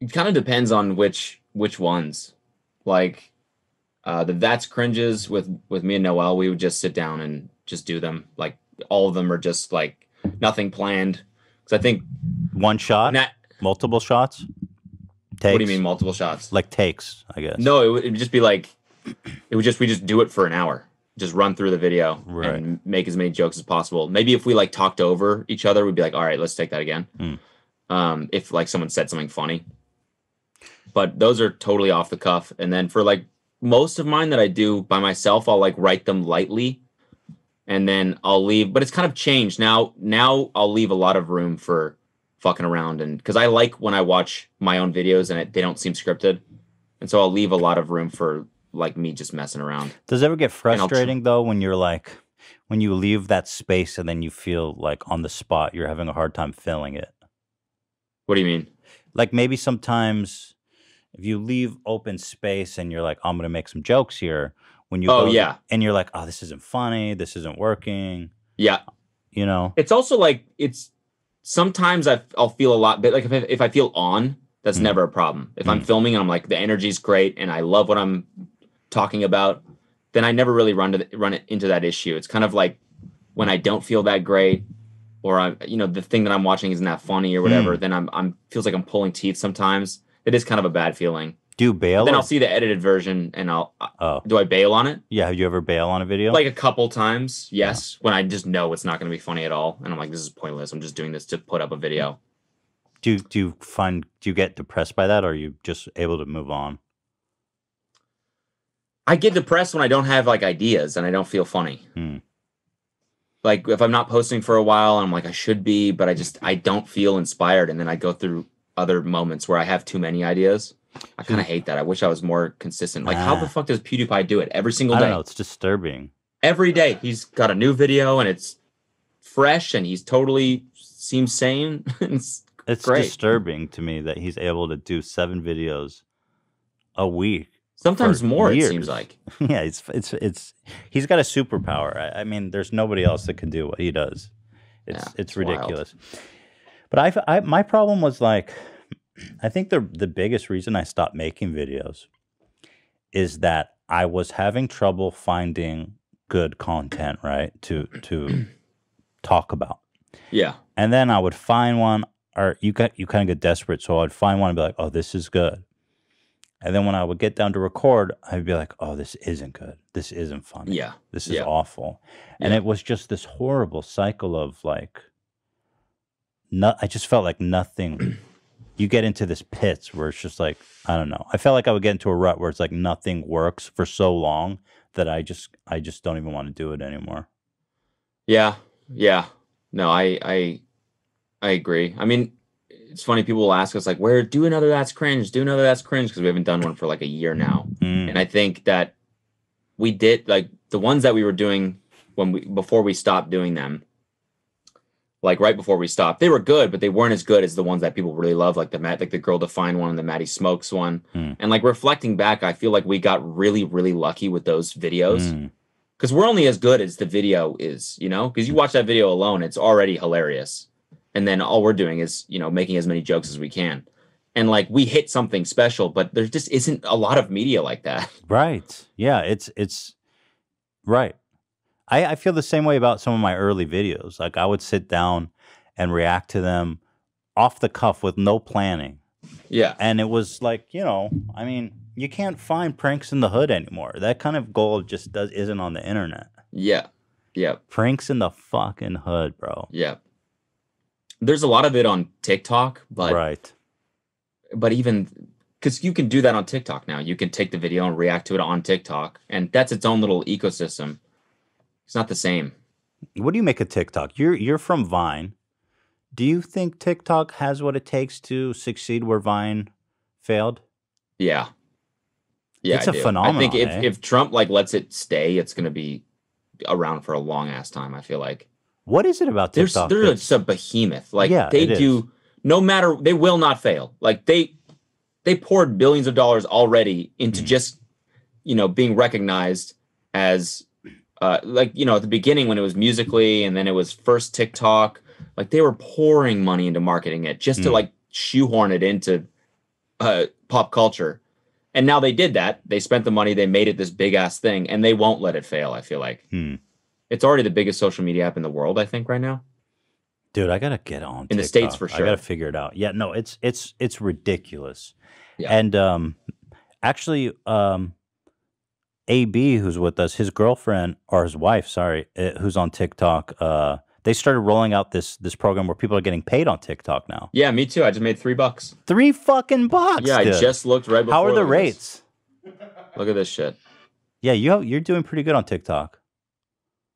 It kind of depends on which ones. Like the That's Cringes with me and Noelle, we would just sit down and just do them. Like all of them are just like nothing planned. Because I think one shot, multiple shots. Takes. What do you mean multiple shots? Like takes, I guess. No, it would just be like we just do it for an hour. Just run through the video and make as many jokes as possible. Maybe if we like talked over each other, we'd be like, all right, let's take that again. Mm. If like someone said something funny. But those are totally off the cuff. And then for like most of mine that I do by myself, I'll like write them lightly and then I'll leave. But it's kind of changed now. Now I'll leave a lot of room for fucking around. And because I like when I watch my own videos and they don't seem scripted. And so I'll leave a lot of room for like me just messing around. Does it ever get frustrating though when you're like, when you leave that space and then you feel like on the spot, you're having a hard time filling it? What do you mean? Like maybe sometimes if you leave open space and you're like, I'm going to make some jokes here. When you go, yeah. And you're like, oh, this isn't funny. This isn't working. Yeah. You know? It's also like, it's sometimes I'll feel a lot, but like if I feel on, that's never a problem. If I'm filming and I'm like, the energy's great and I love what I'm talking about, then I never really run into that issue. It's kind of like when I don't feel that great or I, you know, the thing that I'm watching isn't that funny or whatever, then I'm feels like I'm pulling teeth sometimes. It is kind of a bad feeling. Do you bail? But then I'll see the edited version and I'll do I bail on it? Yeah, have you ever bail on a video? Like a couple times, yes, when I just know it's not going to be funny at all and I'm like, this is pointless. I'm just doing this to put up a video. Do you get depressed by that or are you just able to move on? I get depressed when I don't have like ideas and I don't feel funny. Hmm. Like if I'm not posting for a while, I'm like, I should be, but I don't feel inspired. And then I go through other moments where I have too many ideas. I kind of hate that. I wish I was more consistent. Like how the fuck does PewDiePie do it every single day? I don't know. It's disturbing. Every day he's got a new video and it's fresh and he's totally seems sane. It's great. Disturbing to me that he's able to do 7 videos a week. Sometimes more, years. It seems like. Yeah, it's he's got a superpower. I mean, there's nobody else that can do what he does. It's ridiculous. Wild. But my problem was like, I think the biggest reason I stopped making videos is that I was having trouble finding good content, right? To talk about. Yeah. And then I would find one, or you kind of get desperate, so I'd find one and be like, oh, this is good. And then when I would get down to record, I'd be like, oh, this isn't good. This isn't funny. Yeah. This is awful. And it was just this horrible cycle of like, I just felt like nothing. You get into this pits where it's just like, I don't know. I felt like I would get into a rut where it's like nothing works for so long that I just don't even want to do it anymore. Yeah. Yeah. No, I agree. I mean, it's funny, people will ask us like, where do another That's Cringe, because we haven't done one for like a year now. And I think that we did like the ones that we were doing before we stopped doing them, like right before we stopped, they were good, but they weren't as good as the ones that people really love, like the Girl Defined one and the Maddie Smokes one. And like reflecting back, I feel like we got really, really lucky with those videos because we're only as good as the video is, you know, because you watch that video alone, it's already hilarious. And then all we're doing is, you know, making as many jokes as we can. And like we hit something special, but there just isn't a lot of media like that. Right. Yeah, it's right. I feel the same way about some of my early videos. Like I would sit down and react to them off the cuff with no planning. Yeah. And it was like, you know, I mean, you can't find pranks in the hood anymore. That kind of gold just isn't on the internet. Yeah. Yeah. Pranks in the fucking hood, bro. Yeah. There's a lot of it on TikTok, but even because you can do that on TikTok now, you can take the video and react to it on TikTok, and that's its own little ecosystem. It's not the same. What do you make of TikTok? You're from Vine. Do you think TikTok has what it takes to succeed where Vine failed? Yeah, Yeah, it's a phenomenon. I think if Trump like lets it stay, it's going to be around for a long ass time. I feel like. What is it about TikTok? They're just a behemoth. Like they do. No matter, they will not fail. Like they poured billions of dollars already into just, you know, being recognized as, like, you know, at the beginning when it was Musical.ly and then it was first TikTok, like they were pouring money into marketing it just to like shoehorn it into pop culture. And now they did that. They spent the money. They made it this big ass thing and they won't let it fail. I feel like it's already the biggest social media app in the world, I think, right now. Dude, I got to get on in TikTok. The States for sure. I got to figure it out. Yeah, no, it's ridiculous. Yeah. And actually, AB, who's with us, his girlfriend or his wife, sorry, who's on TikTok, they started rolling out this program where people are getting paid on TikTok now. Yeah, me too. I just made $3. $3 fucking bucks. Yeah, dude. I just looked right before. How are the rates? Look at this shit. Yeah, you're doing pretty good on TikTok.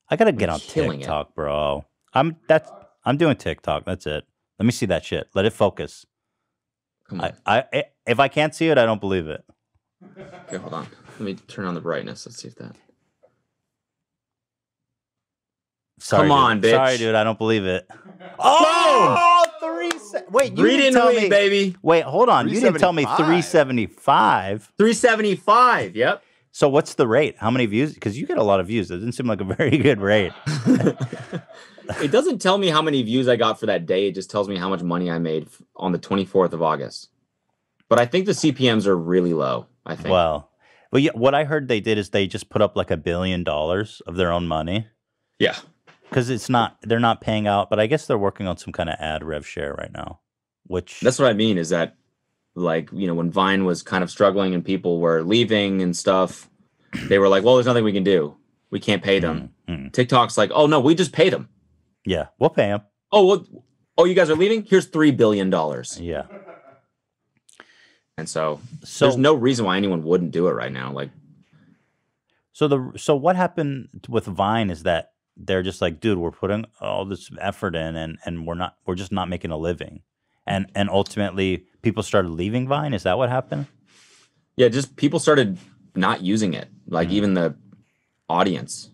I got to get on TikTok, bro. I'm doing TikTok. That's it. Let me see that shit. Let it focus. Come on. If I can't see it, I don't believe it. Okay, hold on. Let me turn on the brightness. Let's see if that. Sorry, Come on, bitch. Sorry, dude. I don't believe it. Oh, 3. Wait, you didn't tell me, baby. Wait, hold on. You didn't tell me 375. 375. Yep. So what's the rate? How many views? Because you get a lot of views. It doesn't seem like a very good rate. It doesn't tell me how many views I got for that day. It just tells me how much money I made on the 24th of August. But I think the CPMs are really low, I think. Well, but yeah, what I heard they did is they just put up like $1 billion of their own money. Yeah. Because they're not paying out, but I guess they're working on some kind of ad rev share right now, which... That's what I mean is that, like, you know, when Vine was kind of struggling and people were leaving and stuff, they were like, well, there's nothing we can do. We can't pay them. TikTok's like, oh, no, we just paid them. Yeah, we'll pay him. Oh, well, you guys are leaving? Here's $3 billion. Yeah. And so there's no reason why anyone wouldn't do it right now. Like, so what happened with Vine is that they're just like, dude, we're putting all this effort in, and we're just not making a living, and ultimately people started leaving Vine. Is that what happened? Yeah, just people started not using it. Like even the audience.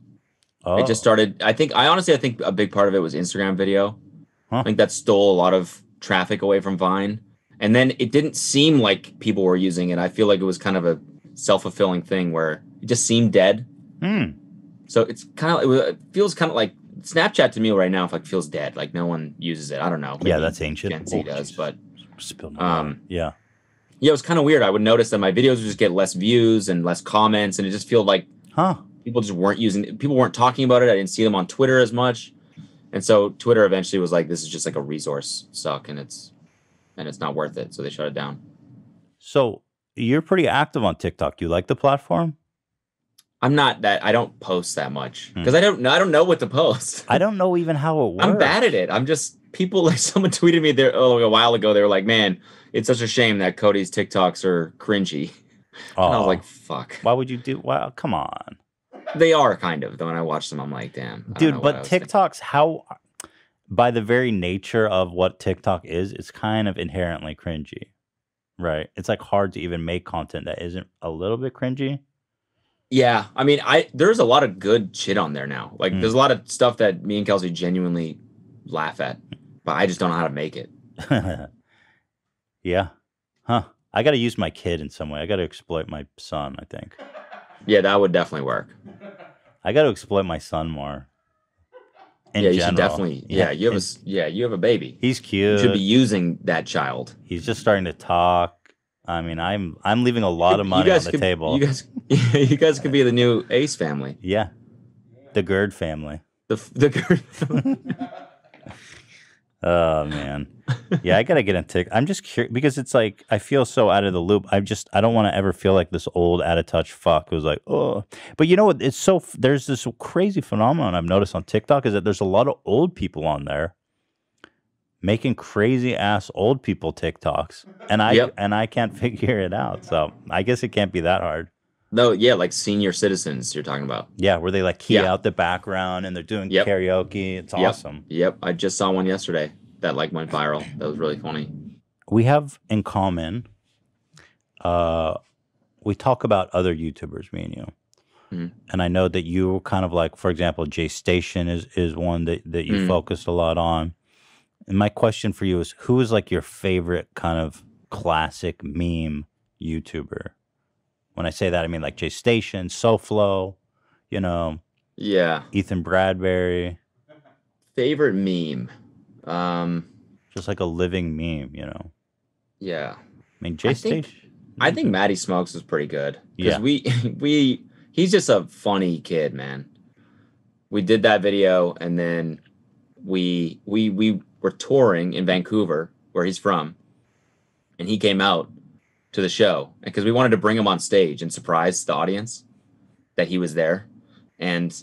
Oh. It just started, I think a big part of it was Instagram video. Huh. I think that stole a lot of traffic away from Vine. And then it didn't seem like people were using it. I feel like it was kind of a self-fulfilling thing where it just seemed dead. So it feels kind of like Snapchat to me right now, like feels dead. Like no one uses it. I don't know. Maybe yeah, that's ancient. Gen Z does, but yeah, it was kind of weird. I would notice that my videos would just get less views and less comments, and it just felt like, huh. People just weren't using it. People weren't talking about it. I didn't see them on Twitter as much. And so Twitter eventually was like, this is just like a resource suck and it's not worth it. So they shut it down. So you're pretty active on TikTok. Do you like the platform? I'm not that. I don't post that much because I don't know what to post. I don't know even how it works. I'm bad at it. I'm just people like someone tweeted me there a while ago. They were like, man, it's such a shame that Cody's TikToks are cringy. Oh. And I was like, fuck. Why would you do? Wow. Come on. They are kind of. When I watch them, I'm like, damn. Dude, but TikToks, how, by the very nature of what TikTok is, it's kind of inherently cringy, right? It's like hard to even make content that isn't a little bit cringy. Yeah. I mean, there's a lot of good shit on there now. Like, there's a lot of stuff that me and Kelsey genuinely laugh at, but I just don't know how to make it. Yeah. Huh. I got to use my kid in some way. I got to exploit my son, I think. Yeah, that would definitely work. I got to exploit my son more. Yeah, you should definitely. Yeah, you have a baby. He's cute. You should be using that child. He's just starting to talk. I mean, I'm leaving a lot of money on the table. You guys could be the new Ace family. Yeah, the GERD family. The GERD family. Oh man, yeah, I gotta get in TikTok. I'm just curious because it's like I feel so out of the loop. I don't want to ever feel like this old out of touch fuck who's like, oh. But you know what? It's so there's this crazy phenomenon I've noticed on TikTok is that there's a lot of old people on there making crazy ass old people TikToks, and I can't figure it out. So I guess it can't be that hard. No, yeah, like senior citizens you're talking about. Yeah, where they like key out the background and they're doing karaoke. It's awesome. Yep, I just saw one yesterday that like went viral. That was really funny. We have in common we talk about other YouTubers, me and you. And I know that you were kind of like, for example, Jay Station is one that you focused a lot on. And my question for you is, who is like your favorite kind of classic meme YouTuber? When I say that, I mean like Jay Station, SoFlo, you know. Yeah. Ethan Bradbury. Favorite meme. Just like a living meme, you know. Yeah. I mean, Jay Station. I think Maddie Smokes is pretty good. Yeah. He's just a funny kid, man. We did that video, and then we were touring in Vancouver, where he's from, and he came out to the show because we wanted to bring him on stage and surprise the audience that he was there. And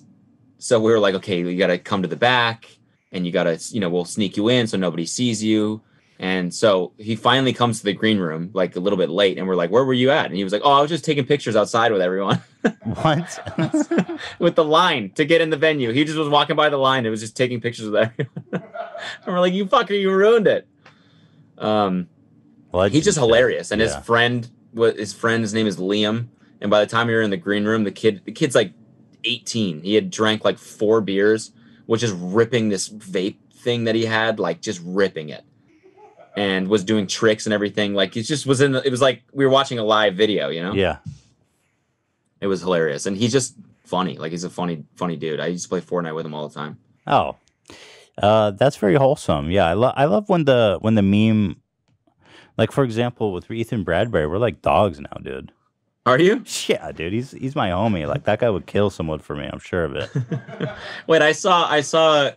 so we were like, okay, you got to come to the back, and you got to, you know, we'll sneak you in so nobody sees you. And so he finally comes to the green room like a little bit late, and we're like, where were you at? And he was like, oh, I was just taking pictures outside with everyone. What? With the line to get in the venue. He just was walking by the line. It was just taking pictures of everyone. And we're like, you fucker, you ruined it. Well, he's just hilarious. And his friend, his name is Liam. And by the time we were in the green room, the kid's like 18. He had drank like 4 beers, which is ripping this vape thing that he had, like just ripping it. And was doing tricks and everything. Like it just was it was like we were watching a live video, you know? Yeah. It was hilarious. And he's just funny. Like he's a funny dude. I used to play Fortnite with him all the time. Oh, that's very wholesome. Yeah. I love when the meme, like for example, with Ethan Bradbury, we're like dogs now, dude. Are you? Yeah, dude. He's my homie. Like that guy would kill someone for me. I'm sure of it. Wait, I saw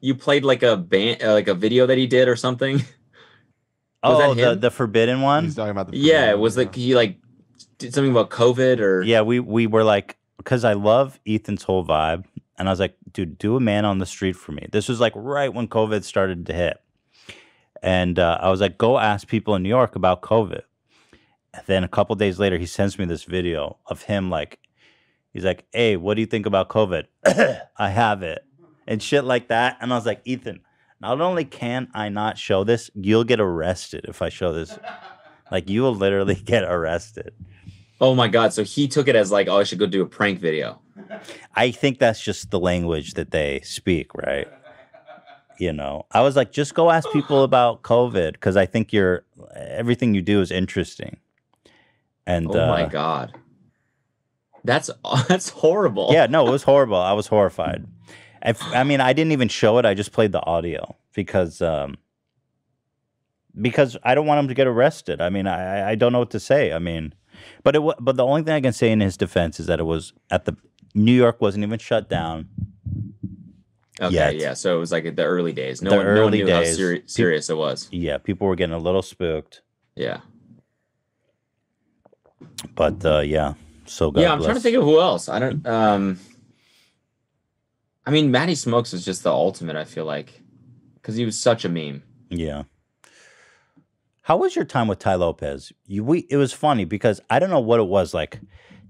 you played like a band, like a video that he did or something. Oh, the forbidden one? He's talking about the forbidden one. It was like he like did something about COVID or... Yeah, we were like... Because I love Ethan's whole vibe. And I was like, dude, do a man on the street for me. This was like right when COVID started to hit. And I was like, go ask people in New York about COVID. And then a couple days later, he sends me this video of him like... He's like, hey, what do you think about COVID? I have it. And shit like that. And I was like, Ethan... Not only can I not show this, you'll get arrested if I show this. Like, you will literally get arrested. Oh, my God. So he took it as like, oh, I should go do a prank video. I think that's just the language that they speak, right? You know, I was like, just go ask people about COVID because I think everything you do is interesting. And oh, my God. That's horrible. Yeah, no, it was horrible. I was horrified. I mean, I didn't even show it. I just played the audio because I don't want him to get arrested. I mean, I don't know what to say. I mean, but the only thing I can say in his defense is that it was New York wasn't even shut down. Okay, yet. Yeah. So it was like the early days. No one knew how serious it was. Yeah, people were getting a little spooked. Yeah. But yeah, so God bless. I'm trying to think of who else. I don't. I mean, Maddie Smokes is just the ultimate, I feel like, because he was such a meme. Yeah. How was your time with Tai Lopez? It was funny because I don't know what it was like.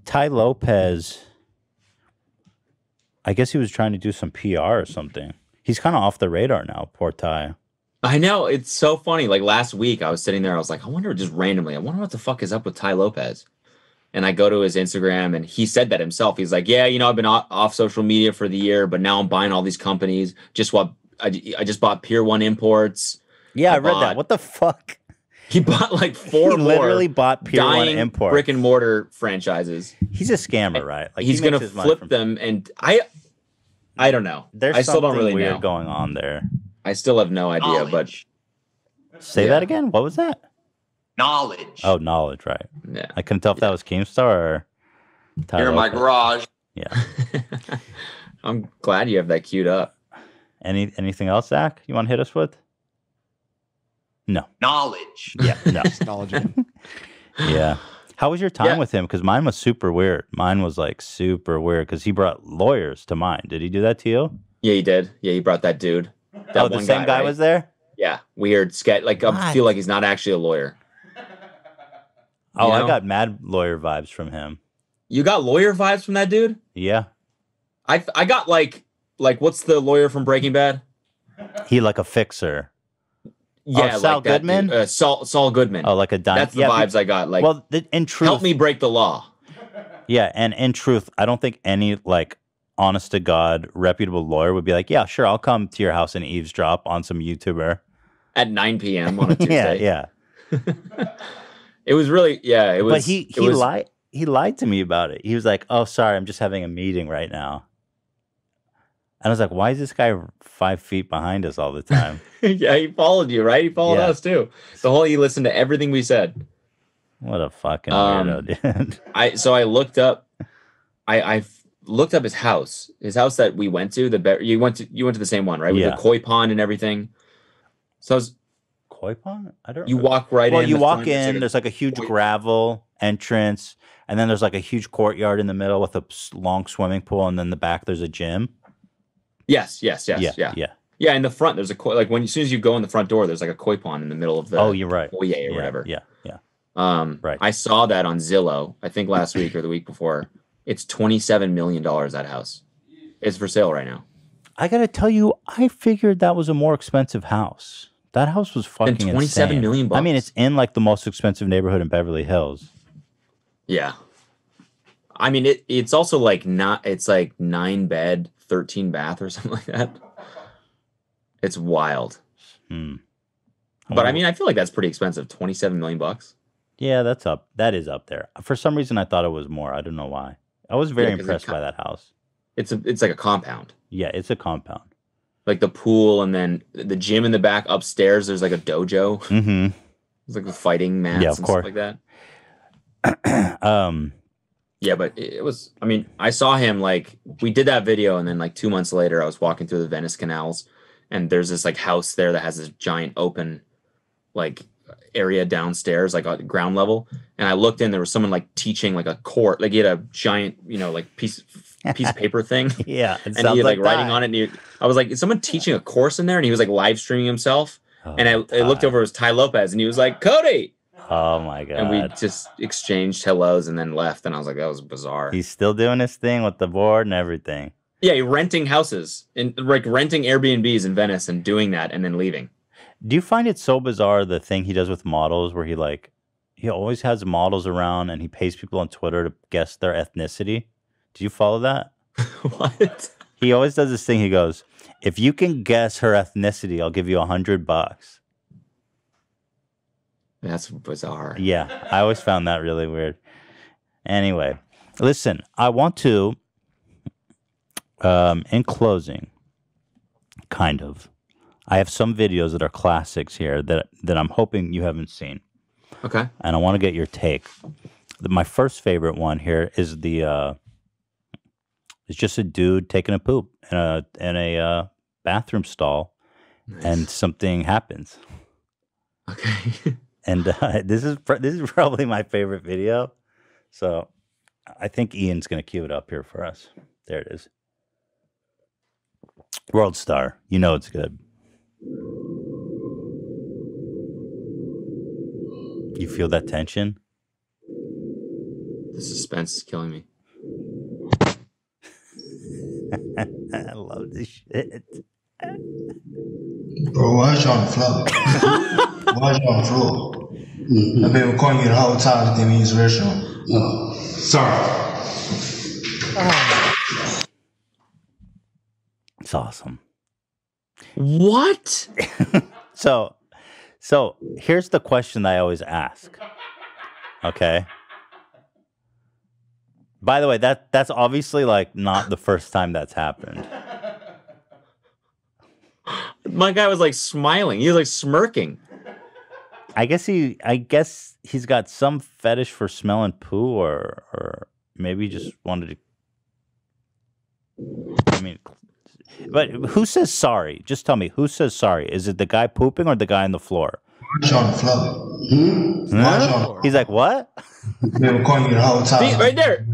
Tai Lopez, I guess he was trying to do some PR or something. He's kind of off the radar now, poor Tai. I know. It's so funny. Like last week, I was sitting there. I was like, I wonder what the fuck is up with Tai Lopez. And I go to his Instagram, and he said that himself. He's like, yeah, you know, I've been off social media for the year, but now I'm buying all these companies. I just bought Pier 1 Imports. Yeah, I read that. What the fuck? He bought like 4 more. He literally bought Pier 1 Imports. Brick and mortar franchises. He's a scammer, right? Like he's going to flip them, and I don't know. I still don't really know. There's something weird going on there. I still have no idea, but... Say that again? What was that? Knowledge. Oh, knowledge, right. Yeah. I couldn't tell if that was Keemstar or Tai Lopez. Here in my garage. Yeah. I'm glad you have that queued up. Anything else, Zach, you want to hit us with? No. Knowledge. Yeah, no. Knowledge. Yeah. How was your time with him? Because mine was super weird. Mine was like super weird because he brought lawyers to mine. Did he do that to you? Yeah, he did. Yeah, he brought that dude. Oh, the same guy was there? Yeah. Weird. Like, I feel like he's not actually a lawyer. Oh, I got mad lawyer vibes from him. You got lawyer vibes from that dude? Yeah. I got like what's the lawyer from Breaking Bad? He like a fixer. Yeah, oh, Saul like Goodman. That, Saul Goodman. Oh, like a dime. That's the vibes I got. Like, well, in truth, help me break the law. Yeah, and in truth, I don't think any like honest to God reputable lawyer would be like, yeah, sure, I'll come to your house and eavesdrop on some YouTuber at 9 p.m. on a Tuesday. yeah. It was really, yeah. It was. But he lied. He lied to me about it. He was like, "Oh, sorry, I'm just having a meeting right now." And I was like, why is this guy 5 feet behind us all the time? Yeah, he followed you, right? He followed us, too. He listened to everything we said. What a fucking weirdo, dude. I looked up his house. His house that we went to. You went to the same one, right? With the koi pond and everything. So I was... Koi pond? I don't know. You walk right in. Well, you walk in. There's like a huge gravel entrance. And then there's like a huge courtyard in the middle with a long swimming pool. And then in the back, there's a gym. Yes. Yeah. In the front, there's a koi, like as soon as you go in the front door, there's like a koi pond in the middle of the foyer or whatever. Yeah. Right. I saw that on Zillow, I think last week or the week before. It's $27 million, that house. It's for sale right now. I got to tell you, I figured that was a more expensive house. That house was fucking insane. $27 million bucks. I mean, it's in like the most expensive neighborhood in Beverly Hills. Yeah. I mean, it's also like it's like 9 bed. 13 bath or something like that. It's wild. But I mean, I feel like that's pretty expensive. $27 million bucks. Yeah, that's up. That is up there. For some reason, I thought it was more. I don't know why. I was very impressed by that house. It's like a compound. Yeah, it's a compound. Like the pool and then the gym in the back upstairs. There's like a dojo. Mm-hmm. It's like the fighting mats and stuff like that. Yeah, but it was, I mean, I saw him, like, we did that video, and then, like, 2 months later, I was walking through the Venice canals, and there's this, like, house there that has this giant open, like, area downstairs, like, on ground level, and I looked in, there was someone, like, teaching, like, a court, like, he had a giant, you know, like, piece of paper thing. Yeah. And he had, like writing on it, and I was like, is someone teaching a course in there? And he was, like, live streaming himself, and I looked over, it was Tai Lopez, and he was like, Cody! Oh my God. And we just exchanged hellos and then left. And I was like, that was bizarre. He's still doing his thing with the board and everything. Yeah, renting houses and like renting Airbnbs in Venice and doing that and then leaving. Do you find it so bizarre the thing he does with models where he always has models around and he pays people on Twitter to guess their ethnicity? Do you follow that? What? He always does this thing. He goes, if you can guess her ethnicity, I'll give you $100. That's bizarre. Yeah, I always found that really weird. Anyway, listen, I want to, in closing, kind of, I have some videos that are classics here that I'm hoping you haven't seen. Okay. And I want to get your take. My first favorite one here is it's just a dude taking a poop in a bathroom stall. Nice. And something happens. Okay. And this is probably my favorite video. So I think Ian's going to cue it up here for us. There it is. World Star. You know it's good. You feel that tension? The suspense is killing me. I love this shit. Wash on floor. Wash on floor. I've been calling you the whole time. It means racial. No, sorry. It's awesome. What? So here's the question that I always ask. Okay. By the way, that's obviously like not the first time that's happened. My guy was like smiling. He was like smirking. I guess he's got some fetish for smelling poo, or maybe just wanted to. I mean, but who says sorry? Just tell me who says sorry. Is it the guy pooping or the guy on the floor? John Flow. No? He's like, what? They were calling you the whole time. See, right there.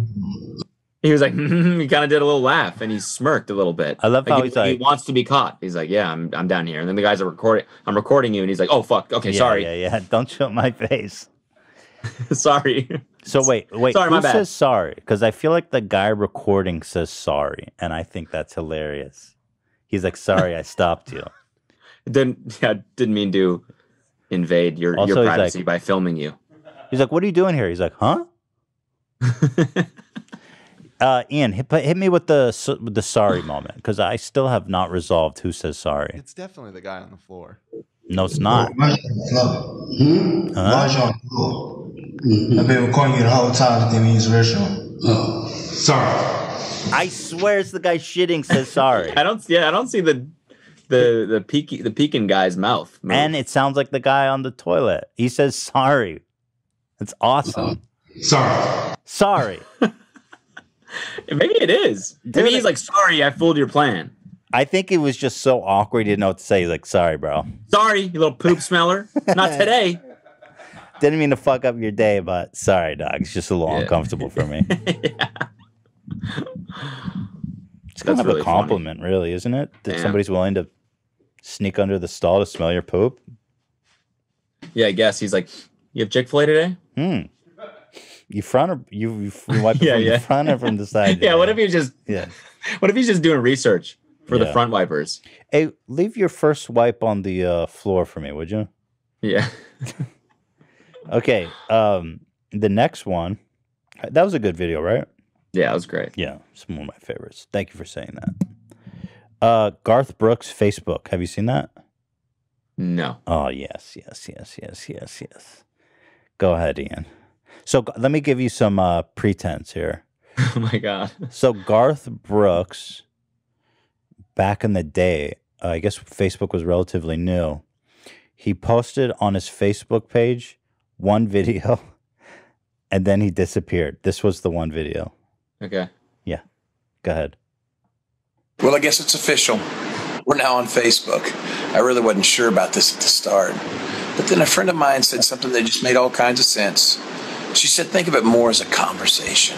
He was like, he kind of did a little laugh, and he smirked a little bit. I love how he's like, he wants to be caught. He's like, yeah, I'm down here. And then the guys are recording. I'm recording you, and he's like, oh fuck, okay, sorry. Yeah. Don't show my face. Sorry. So wait. Sorry, who says sorry? Because I feel like the guy recording says sorry, and I think that's hilarious. He's like, sorry, I stopped you. Didn't mean to invade your privacy by filming you. He's like, what are you doing here? He's like, huh? Ian, hit me with the sorry moment, because I still have not resolved who says sorry. It's definitely the guy on the floor. No, it's not. I've been recording you the whole time. It means racial. Sorry. I swear it's the guy shitting says sorry. I don't see the peeking guy's mouth. Move. And it sounds like the guy on the toilet. He says sorry. It's awesome. Sorry. Maybe it is. Maybe he's like, sorry, I fooled your plan. I think it was just so awkward he didn't know what to say. He's like, sorry, bro. Sorry, you little poop smeller. Not today. Didn't mean to fuck up your day, but sorry, dog. It's just a little uncomfortable for me. Yeah. It's kind of really a compliment, really, isn't it? That somebody's willing to sneak under the stall to smell your poop. Yeah, I guess he's like, "You have Chick-fil-A today? You front or you wipe it from the front or from the side?" Yeah. What if he's just What if he's just doing research for the front wipers? Hey, leave your first wipe on the floor for me, would you? Yeah. Okay. The next one. That was a good video, right? Yeah, it was great. Yeah, it's one of my favorites. Thank you for saying that. Garth Brooks' Facebook. Have you seen that? No. Oh, yes. Go ahead, Ian. So let me give you some pretense here. Oh, my God. So Garth Brooks, back in the day, I guess Facebook was relatively new. He posted on his Facebook page one video, and then he disappeared. This was the one video. Okay. Yeah. Go ahead. Well, I guess it's official. We're now on Facebook. I really wasn't sure about this at the start. But then a friend of mine said something that just made all kinds of sense. She said, think of it more as a conversation.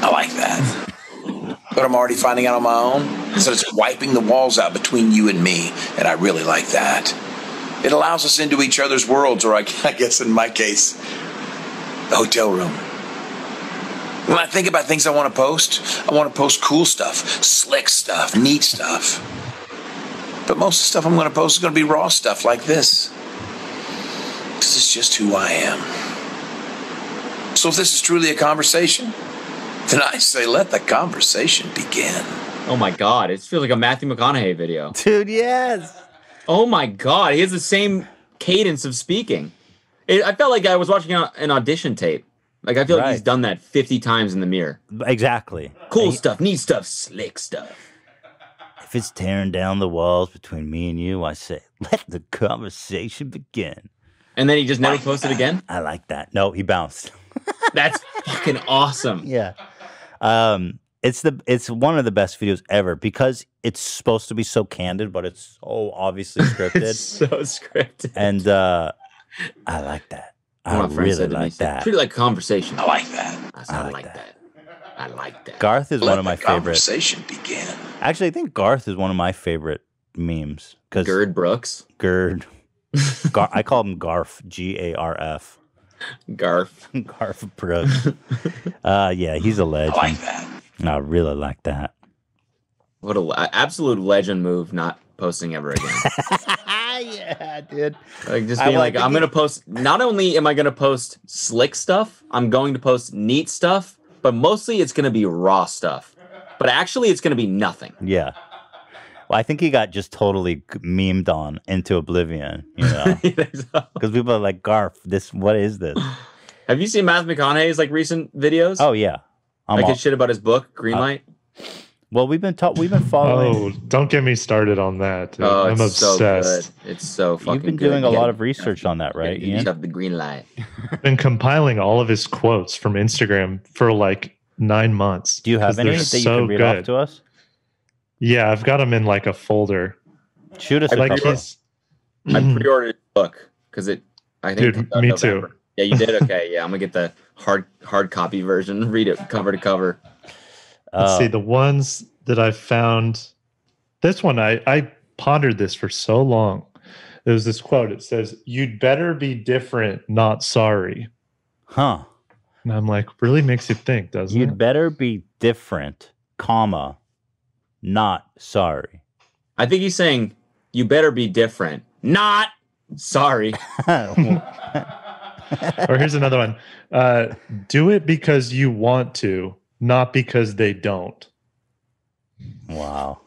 I like that. But I'm already finding out on my own. So it's wiping the walls out between you and me. And I really like that. It allows us into each other's worlds, or I guess in my case, the hotel room. When I think about things I want to post cool stuff, slick stuff, neat stuff. But most of the stuff I'm going to post is going to be raw stuff like this. This is just who I am. So if this is truly a conversation, then I say let the conversation begin. Oh, my God. It feels like a Matthew McConaughey video. Dude, yes. Oh, my God. He has the same cadence of speaking. I felt like I was watching an audition tape. Like, I feel like he's done that 50 times in the mirror. Exactly. Cool stuff, neat stuff, slick stuff. If it's tearing down the walls between me and you, I say, let the conversation begin. And then he just never posted again? I like that. No, he bounced. That's fucking awesome. Yeah. It's one of the best videos ever because it's supposed to be so candid, but it's so obviously scripted. It's so scripted. And I like that. I really like that. Pretty like conversation. I like that. I like that. I like that. Garth is one of my favorite. Conversation began. Actually, I think Garth is one of my favorite memes. GERD Brooks. GERD. I call him Garf. G-A-R-F. Garf. Garf Brooks. Yeah, he's a legend. I like that. I really like that. What an absolute legend move, not posting ever again. Yeah, dude. Like just being like, I'm gonna post. Not only am I gonna post slick stuff, I'm going to post neat stuff, but mostly it's gonna be raw stuff. But actually, it's gonna be nothing. Yeah. Well, I think he got just totally memed on into oblivion. You know, because people are like, Garf, this, what is this? Have you seen Matthew McConaughey's like recent videos? Oh yeah, like his shit about his book, Greenlight. Well, we've been following. Oh, don't get me started on that. Oh, I'm obsessed. So good. It's so fucking good. You've been doing a lot of research on that, right? You have the green light. I've been compiling all of his quotes from Instagram for like 9 months. Do you have any that you can read off to us? Yeah, I've got them in like a folder. Shoot us a couple. I pre-ordered the book because it. I think. Dude, me too. Yeah, you did. Okay, yeah, I'm gonna get the hard copy version. Read it cover to cover. Let's see, the ones that I found, this one, I pondered this for so long. There was this quote. It says, "You'd better be different, not sorry." Huh. And I'm like, really makes you think, doesn't it? You'd better be different, comma, not sorry. I think he's saying, you better be different, not Sorry. Or here's another one. Do it because you want to, not because they don't. Wow.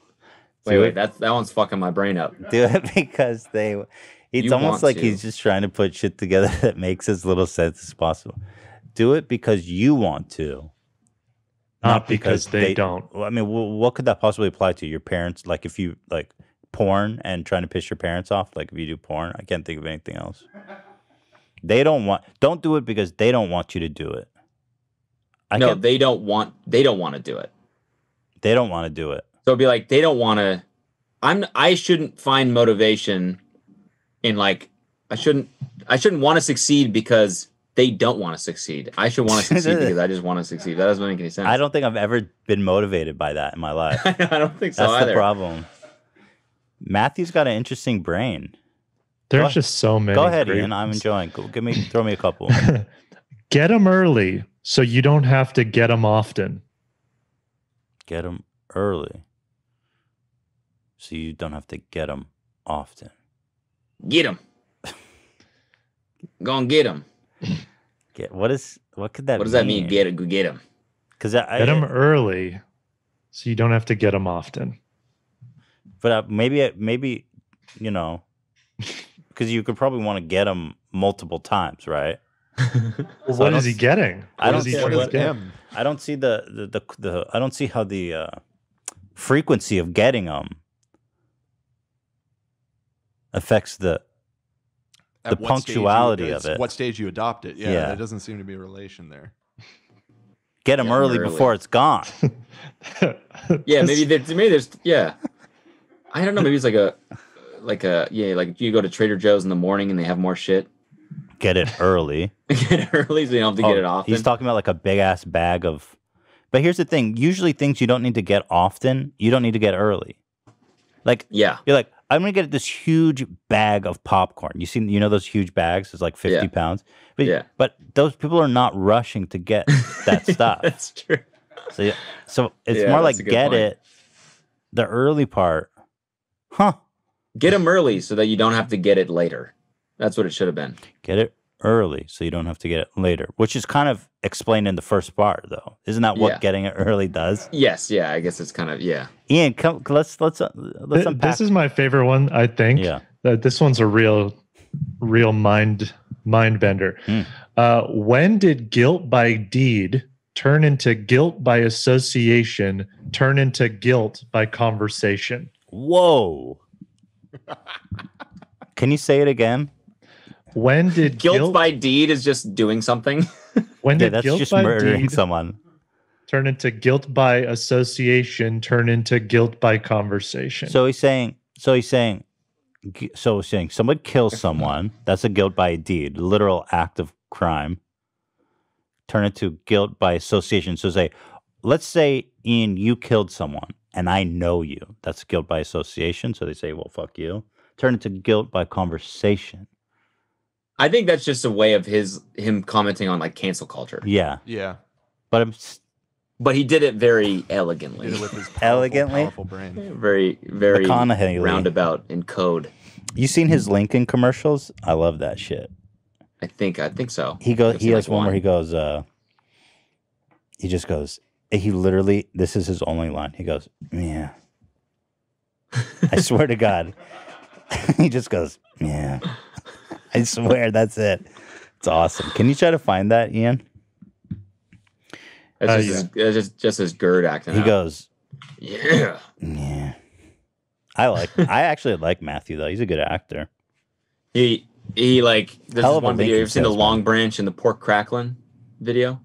Wait, that one's fucking my brain up. Do it because they... It's almost like he's just trying to put shit together that makes as little sense as possible. Do it because you want to. Not because they don't. I mean, what could that possibly apply to? Your parents, like if you like porn and trying to piss your parents off, like if you do porn, I can't think of anything else. They don't do it because they don't want you to do it. No, they don't want to do it. They don't want to do it. So it'd be like, they don't want to, I shouldn't find motivation in like, I shouldn't want to succeed because they don't want to succeed. I should want to succeed because I just want to succeed. That doesn't make any sense. I don't think I've ever been motivated by that in my life. I don't think so either. That's the problem. Matthew's got an interesting brain. There's just so many. Go ahead, Ian. I'm enjoying. Throw me a couple. Get them early so you don't have to get them often. Get them early so you don't have to get them often. Get them. Go and get them. What does that mean? Get them. Get them early so you don't have to get them often. But maybe you know. Because you could probably want to get him multiple times, right? Well, what is he getting? I don't see the I don't see how the frequency of getting him affects the punctuality of it. What stage you adopt it? Yeah, there doesn't seem to be a relation there. Get him early before it's gone. Yeah, maybe there's yeah. I don't know. Maybe it's like a. Like you go to Trader Joe's in the morning and they have more shit. Get it early. Get it early so you don't have to get it often. He's talking about like a big ass bag of. But here's the thing: usually things you don't need to get often, you don't need to get early. Like you're like, I'm gonna get this huge bag of popcorn. You know those huge bags? It's like 50 pounds. But those people are not rushing to get that stuff. That's true. So it's more like get point. It the early part, huh? Get them early so that you don't have to get it later. That's what it should have been. Get it early so you don't have to get it later, which is kind of explained in the first part, though. Isn't that what getting it early does? Yes, I guess it's kind of Ian, come, let's unpack. This is my favorite one, I think. Yeah, this one's a real mind bender. Mm. When did guilt by deed turn into guilt by association? Turn into guilt by conversation? Whoa. Can you say it again? When did guilt by deed is just doing something? When did guilt just by murdering deed someone turn into guilt by association? Turn into guilt by conversation. So he's saying someone kills someone. That's a guilt by deed, literal act of crime. Turn into guilt by association. So say, let's say, Ian, you killed someone. And I know you. That's guilt by association. So they say, well, fuck you. Turn into guilt by conversation. I think that's just a way of him commenting on like cancel culture. Yeah. Yeah. But he did it very elegantly. Did it with his powerful, elegantly? Powerful brain. Very, very roundabout in code. You seen his Lincoln commercials? I love that shit. I think so. He has one where he goes, he just goes, he literally, this is his only line. He goes, yeah. I swear to God. He just goes, yeah. I swear, that's it. It's awesome. Can you try to find that, Ian? That's just his GERD acting. He goes, yeah. Yeah. I actually like Matthew, though. He's a good actor. He like, this is one video. You've seen the Long Branch and the pork crackling video?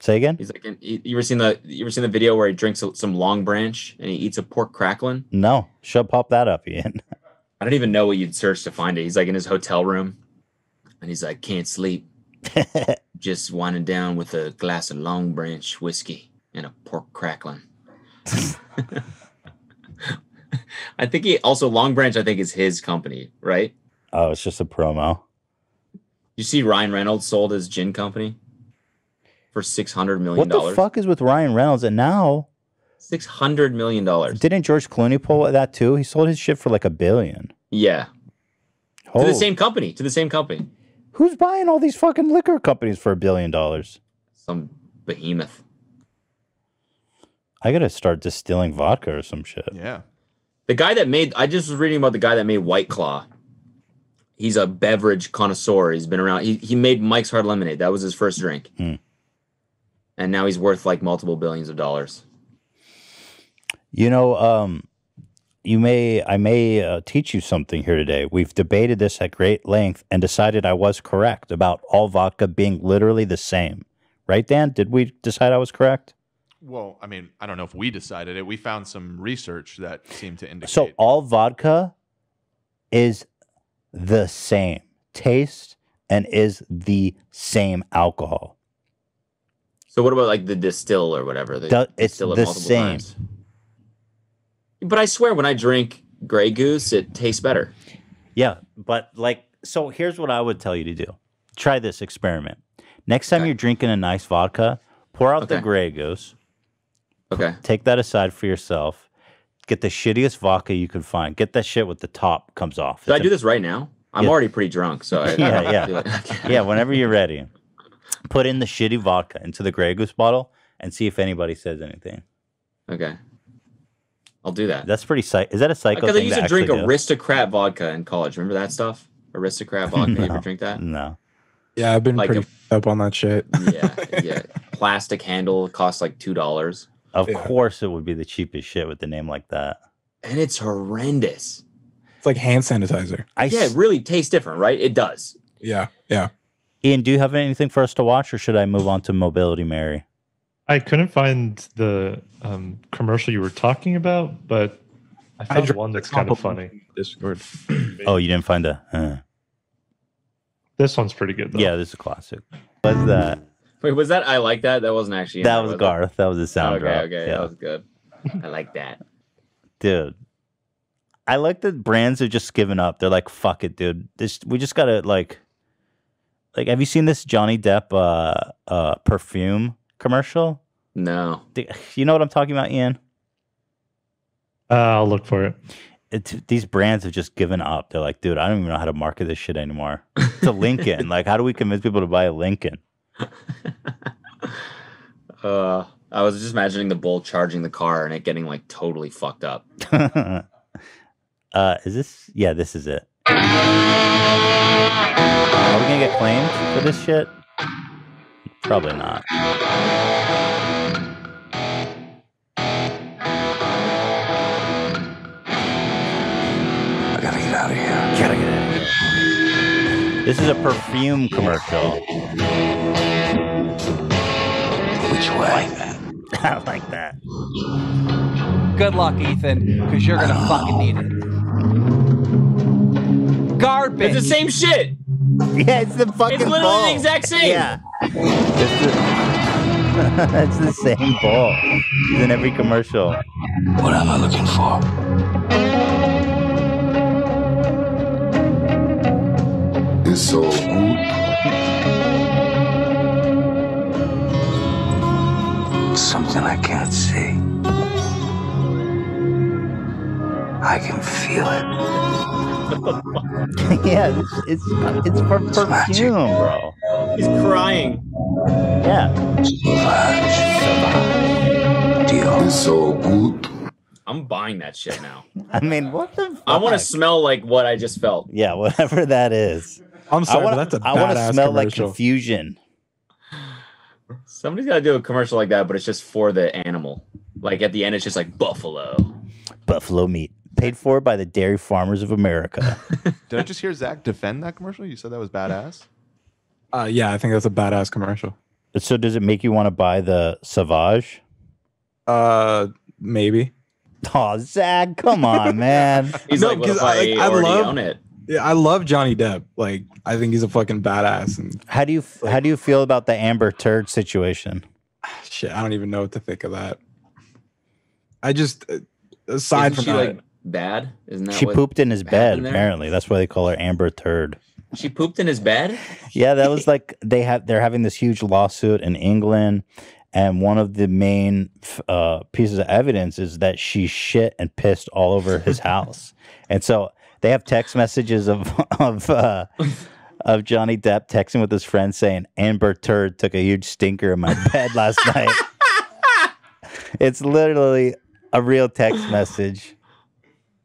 Say again? He's like, you ever seen the video where he drinks some Long Branch and he eats a pork crackling? No, pop that up, Ian. I don't even know what you'd search to find it. He's like in his hotel room, and he's like, can't sleep, just winding down with a glass of Long Branch whiskey and a pork crackling. I think Long Branch, I think, is his company, right? Oh, it's just a promo. You see, Ryan Reynolds sold his gin company for $600 million. What the fuck is with Ryan Reynolds? And now $600 million. Didn't George Clooney pull that too? He sold his shit for like $1 billion. Yeah. Holy. To the same company. To the same company. Who's buying all these fucking liquor companies for $1 billion? Some behemoth. I gotta start distilling vodka or some shit. Yeah. The guy that made, I just was reading about the guy that made White Claw. He's a beverage connoisseur. He's been around. He made Mike's Hard Lemonade. That was his first drink. Mm. And now he's worth like multiple billions of dollars. You know, I may teach you something here today. We've debated this at great length and decided I was correct about all vodka being literally the same. Right, Dan? Did we decide I was correct? Well, I mean, I don't know if we decided it. We found some research that seemed to indicate. So all vodka is the same taste and is the same alcohol. So what about like the distill or whatever? It's the same. Times. But I swear when I drink Grey Goose, it tastes better. Yeah, but like, so here's what I would tell you to do. Try this experiment. Next time you're drinking a nice vodka, pour out the Grey Goose. Okay. Take that aside for yourself. Get the shittiest vodka you can find. Get that shit with the top comes off. Should I do this right now? I'm already pretty drunk, so yeah, whenever you're ready. Put in the shitty vodka into the Grey Goose bottle and see if anybody says anything. Okay. I'll do that. That's pretty psycho. Is that a psycho thing? Because I used to drink Aristocrat vodka in college. Remember that stuff? Aristocrat vodka. No, you ever drink that? No. Yeah, I've been like pretty up on that shit. Yeah. Plastic handle costs like $2. Of course it would be the cheapest shit with the name like that. And it's horrendous. It's like hand sanitizer. It really tastes different, right? It does. Yeah. Ian, do you have anything for us to watch, or should I move on to Mobility Mary? I couldn't find the commercial you were talking about, but I found one that's kind of funny. Discord. Oh, you didn't find a... This one's pretty good, though. Yeah, this is a classic. What's that? Wait, was that I Like That? That wasn't actually... That was Garth. That was the sound drop. Okay, yeah. That was good. I like that. Dude. I like that brands are just giving up. They're like, fuck it, dude. We just gotta, like, have you seen this Johnny Depp perfume commercial? No. You know what I'm talking about, Ian? I'll look for it. These brands have just given up. They're like, dude, I don't even know how to market this shit anymore. It's a Lincoln. Like, how do we convince people to buy a Lincoln? I was just imagining the bull charging the car and it getting, like, totally fucked up. Is this? Yeah, this is it. Are we going to get claimed for this shit? Probably not. I gotta get out of here. Gotta get out of here. This is a perfume commercial. Which way? I like that. Good luck, Ethan, because you're gonna fucking need it. Garbage. It's the same shit. Yeah, it's the fucking It's literally bowl. The exact same. Yeah. That's the same ball. It's in every commercial. What am I looking for? It's so good. Something I can't see. I can feel it. Yeah, it's for perfume, bro. He's crying. Yeah. Sauvage. Dior. It's so good. I'm buying that shit now. I mean, what the fuck? I want to smell like what I just felt. Yeah, whatever that is. I'm sorry, but that's a badass commercial. I want to smell like confusion. Somebody's got to do a commercial like that, but it's just for the animal. Like, at the end, it's just like buffalo. Buffalo meat. Paid for by the dairy farmers of America. Did I just hear Zach defend that commercial? You said that was badass? Yeah, I think that's a badass commercial. So does it make you want to buy the Sauvage? Maybe. Oh, Zach, come on, man. He's no, like, what if I love, own it? Yeah, I love Johnny Depp. Like, I think he's a fucking badass. And how do you feel about the Amber Turd situation? Shit, I don't even know what to think of that. I just aside Isn't from that, like, bad? Isn't that she pooped in his bed? Apparently, that's why they call her Amber Turd. She pooped in his bed? Yeah, that was like they're having this huge lawsuit in England, and one of the main pieces of evidence is that she shit and pissed all over his house. And so They have text messages of Johnny Depp texting with his friend saying, Amber Turd took a huge stinker in my bed last night. It's literally a real text message.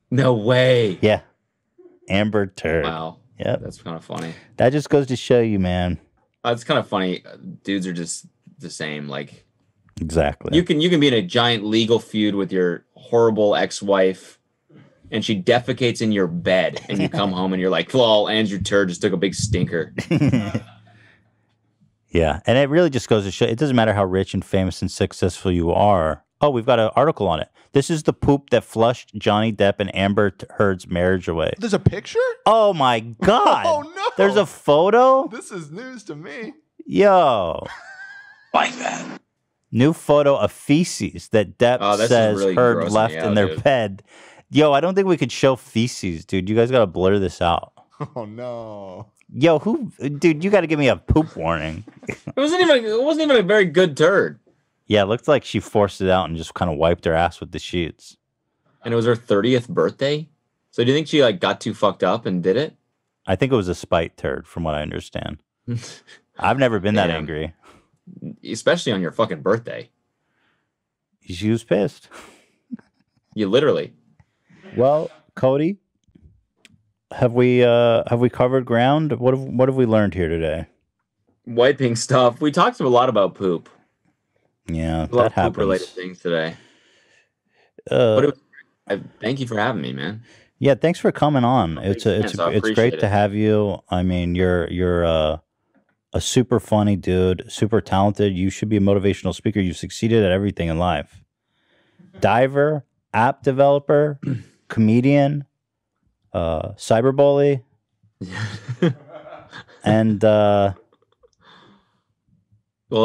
No way. Yeah. Amber Turd. Wow. Yeah. That's kind of funny. That just goes to show you, man. It's kind of funny. Dudes are just the same. Like, exactly. You can be in a giant legal feud with your horrible ex-wife, and she defecates in your bed, and you come home and you're like, "Lol, Andrew Turd just took a big stinker." Yeah, and it really just goes to show it doesn't matter how rich and famous and successful you are. Oh, we've got an article on it. This is the poop that flushed Johnny Depp and Amber Heard's marriage away. There's a picture? Oh my God! Oh no! There's a photo? This is news to me. Yo, like that. New photo of feces that Depp says really Heard left in their bed. Yo, I don't think we could show feces, dude. You guys got to blur this out. Oh, no. Yo, dude, you got to give me a poop warning. It wasn't even a very good turd. Yeah, it looked like she forced it out and just kind of wiped her ass with the sheets. And it was her 30th birthday? So do you think she like got too fucked up and did it? I think it was a spite turd, from what I understand. I've never been that angry. Especially on your fucking birthday. She was pissed. You literally. Well, Cody, have we covered ground? What have we learned here today? Wiping stuff. We talked a lot about poop. Yeah, a lot of poop-related things today. But thank you for having me, man. Yeah, thanks for coming on. It's great to have you. I mean, you're a super funny dude, super talented. You should be a motivational speaker. You've succeeded at everything in life. Diver, app developer, comedian, cyberbully, and well,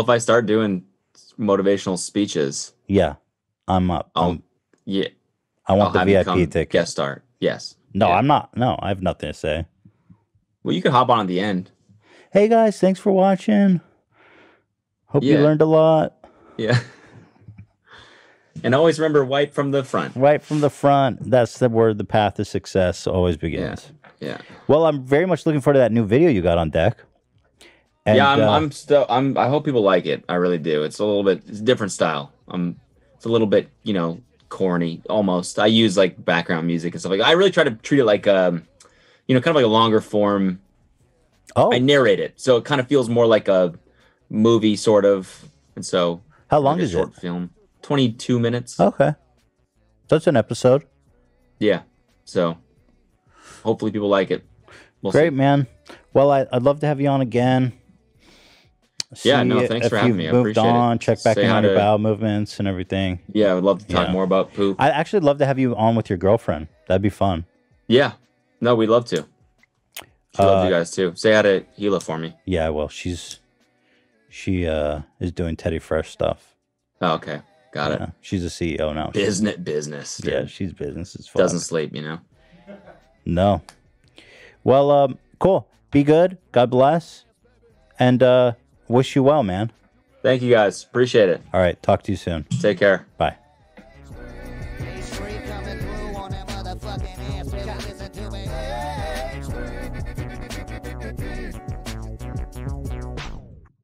if I start doing motivational speeches, yeah, I'm up. I want the VIP ticket. Guest start. Yes. No, yeah. I'm not. No, I have nothing to say. Well, you can hop on at the end. Hey guys, thanks for watching. Hope you learned a lot. Yeah. And always remember, wipe from the front. Wipe from the front. That's the word, the path to success always begins. Yeah. Well, I'm very much looking forward to that new video you got on deck. And, yeah, I'm still I hope people like it. I really do. It's a different style. It's a little bit, you know, corny almost. I use like background music and stuff like that. I really try to treat it like you know, kind of like a longer form. Oh. I narrate it, so it kind of feels more like a movie, sort of. And so, how long is it? Short film, 22 minutes. Okay, that's an episode. Yeah. So, hopefully, people like it. Great, man. Well, I'd love to have you on again. Yeah. No, thanks for having me. I appreciate it. Check back in on your bowel movements and everything. Yeah, I would love to talk more about poop. I'd actually love to have you on with your girlfriend. That'd be fun. Yeah. No, we'd love to. She loves you guys too. Say hi to Hila for me. Yeah, well, she is doing Teddy Fresh stuff. Oh, okay, got it. She's a CEO now. Business. Dude. Yeah, she's business as fuck. Doesn't sleep, you know. No. Well, cool. Be good. God bless, and wish you well, man. Thank you guys. Appreciate it. All right, talk to you soon. Take care. Bye.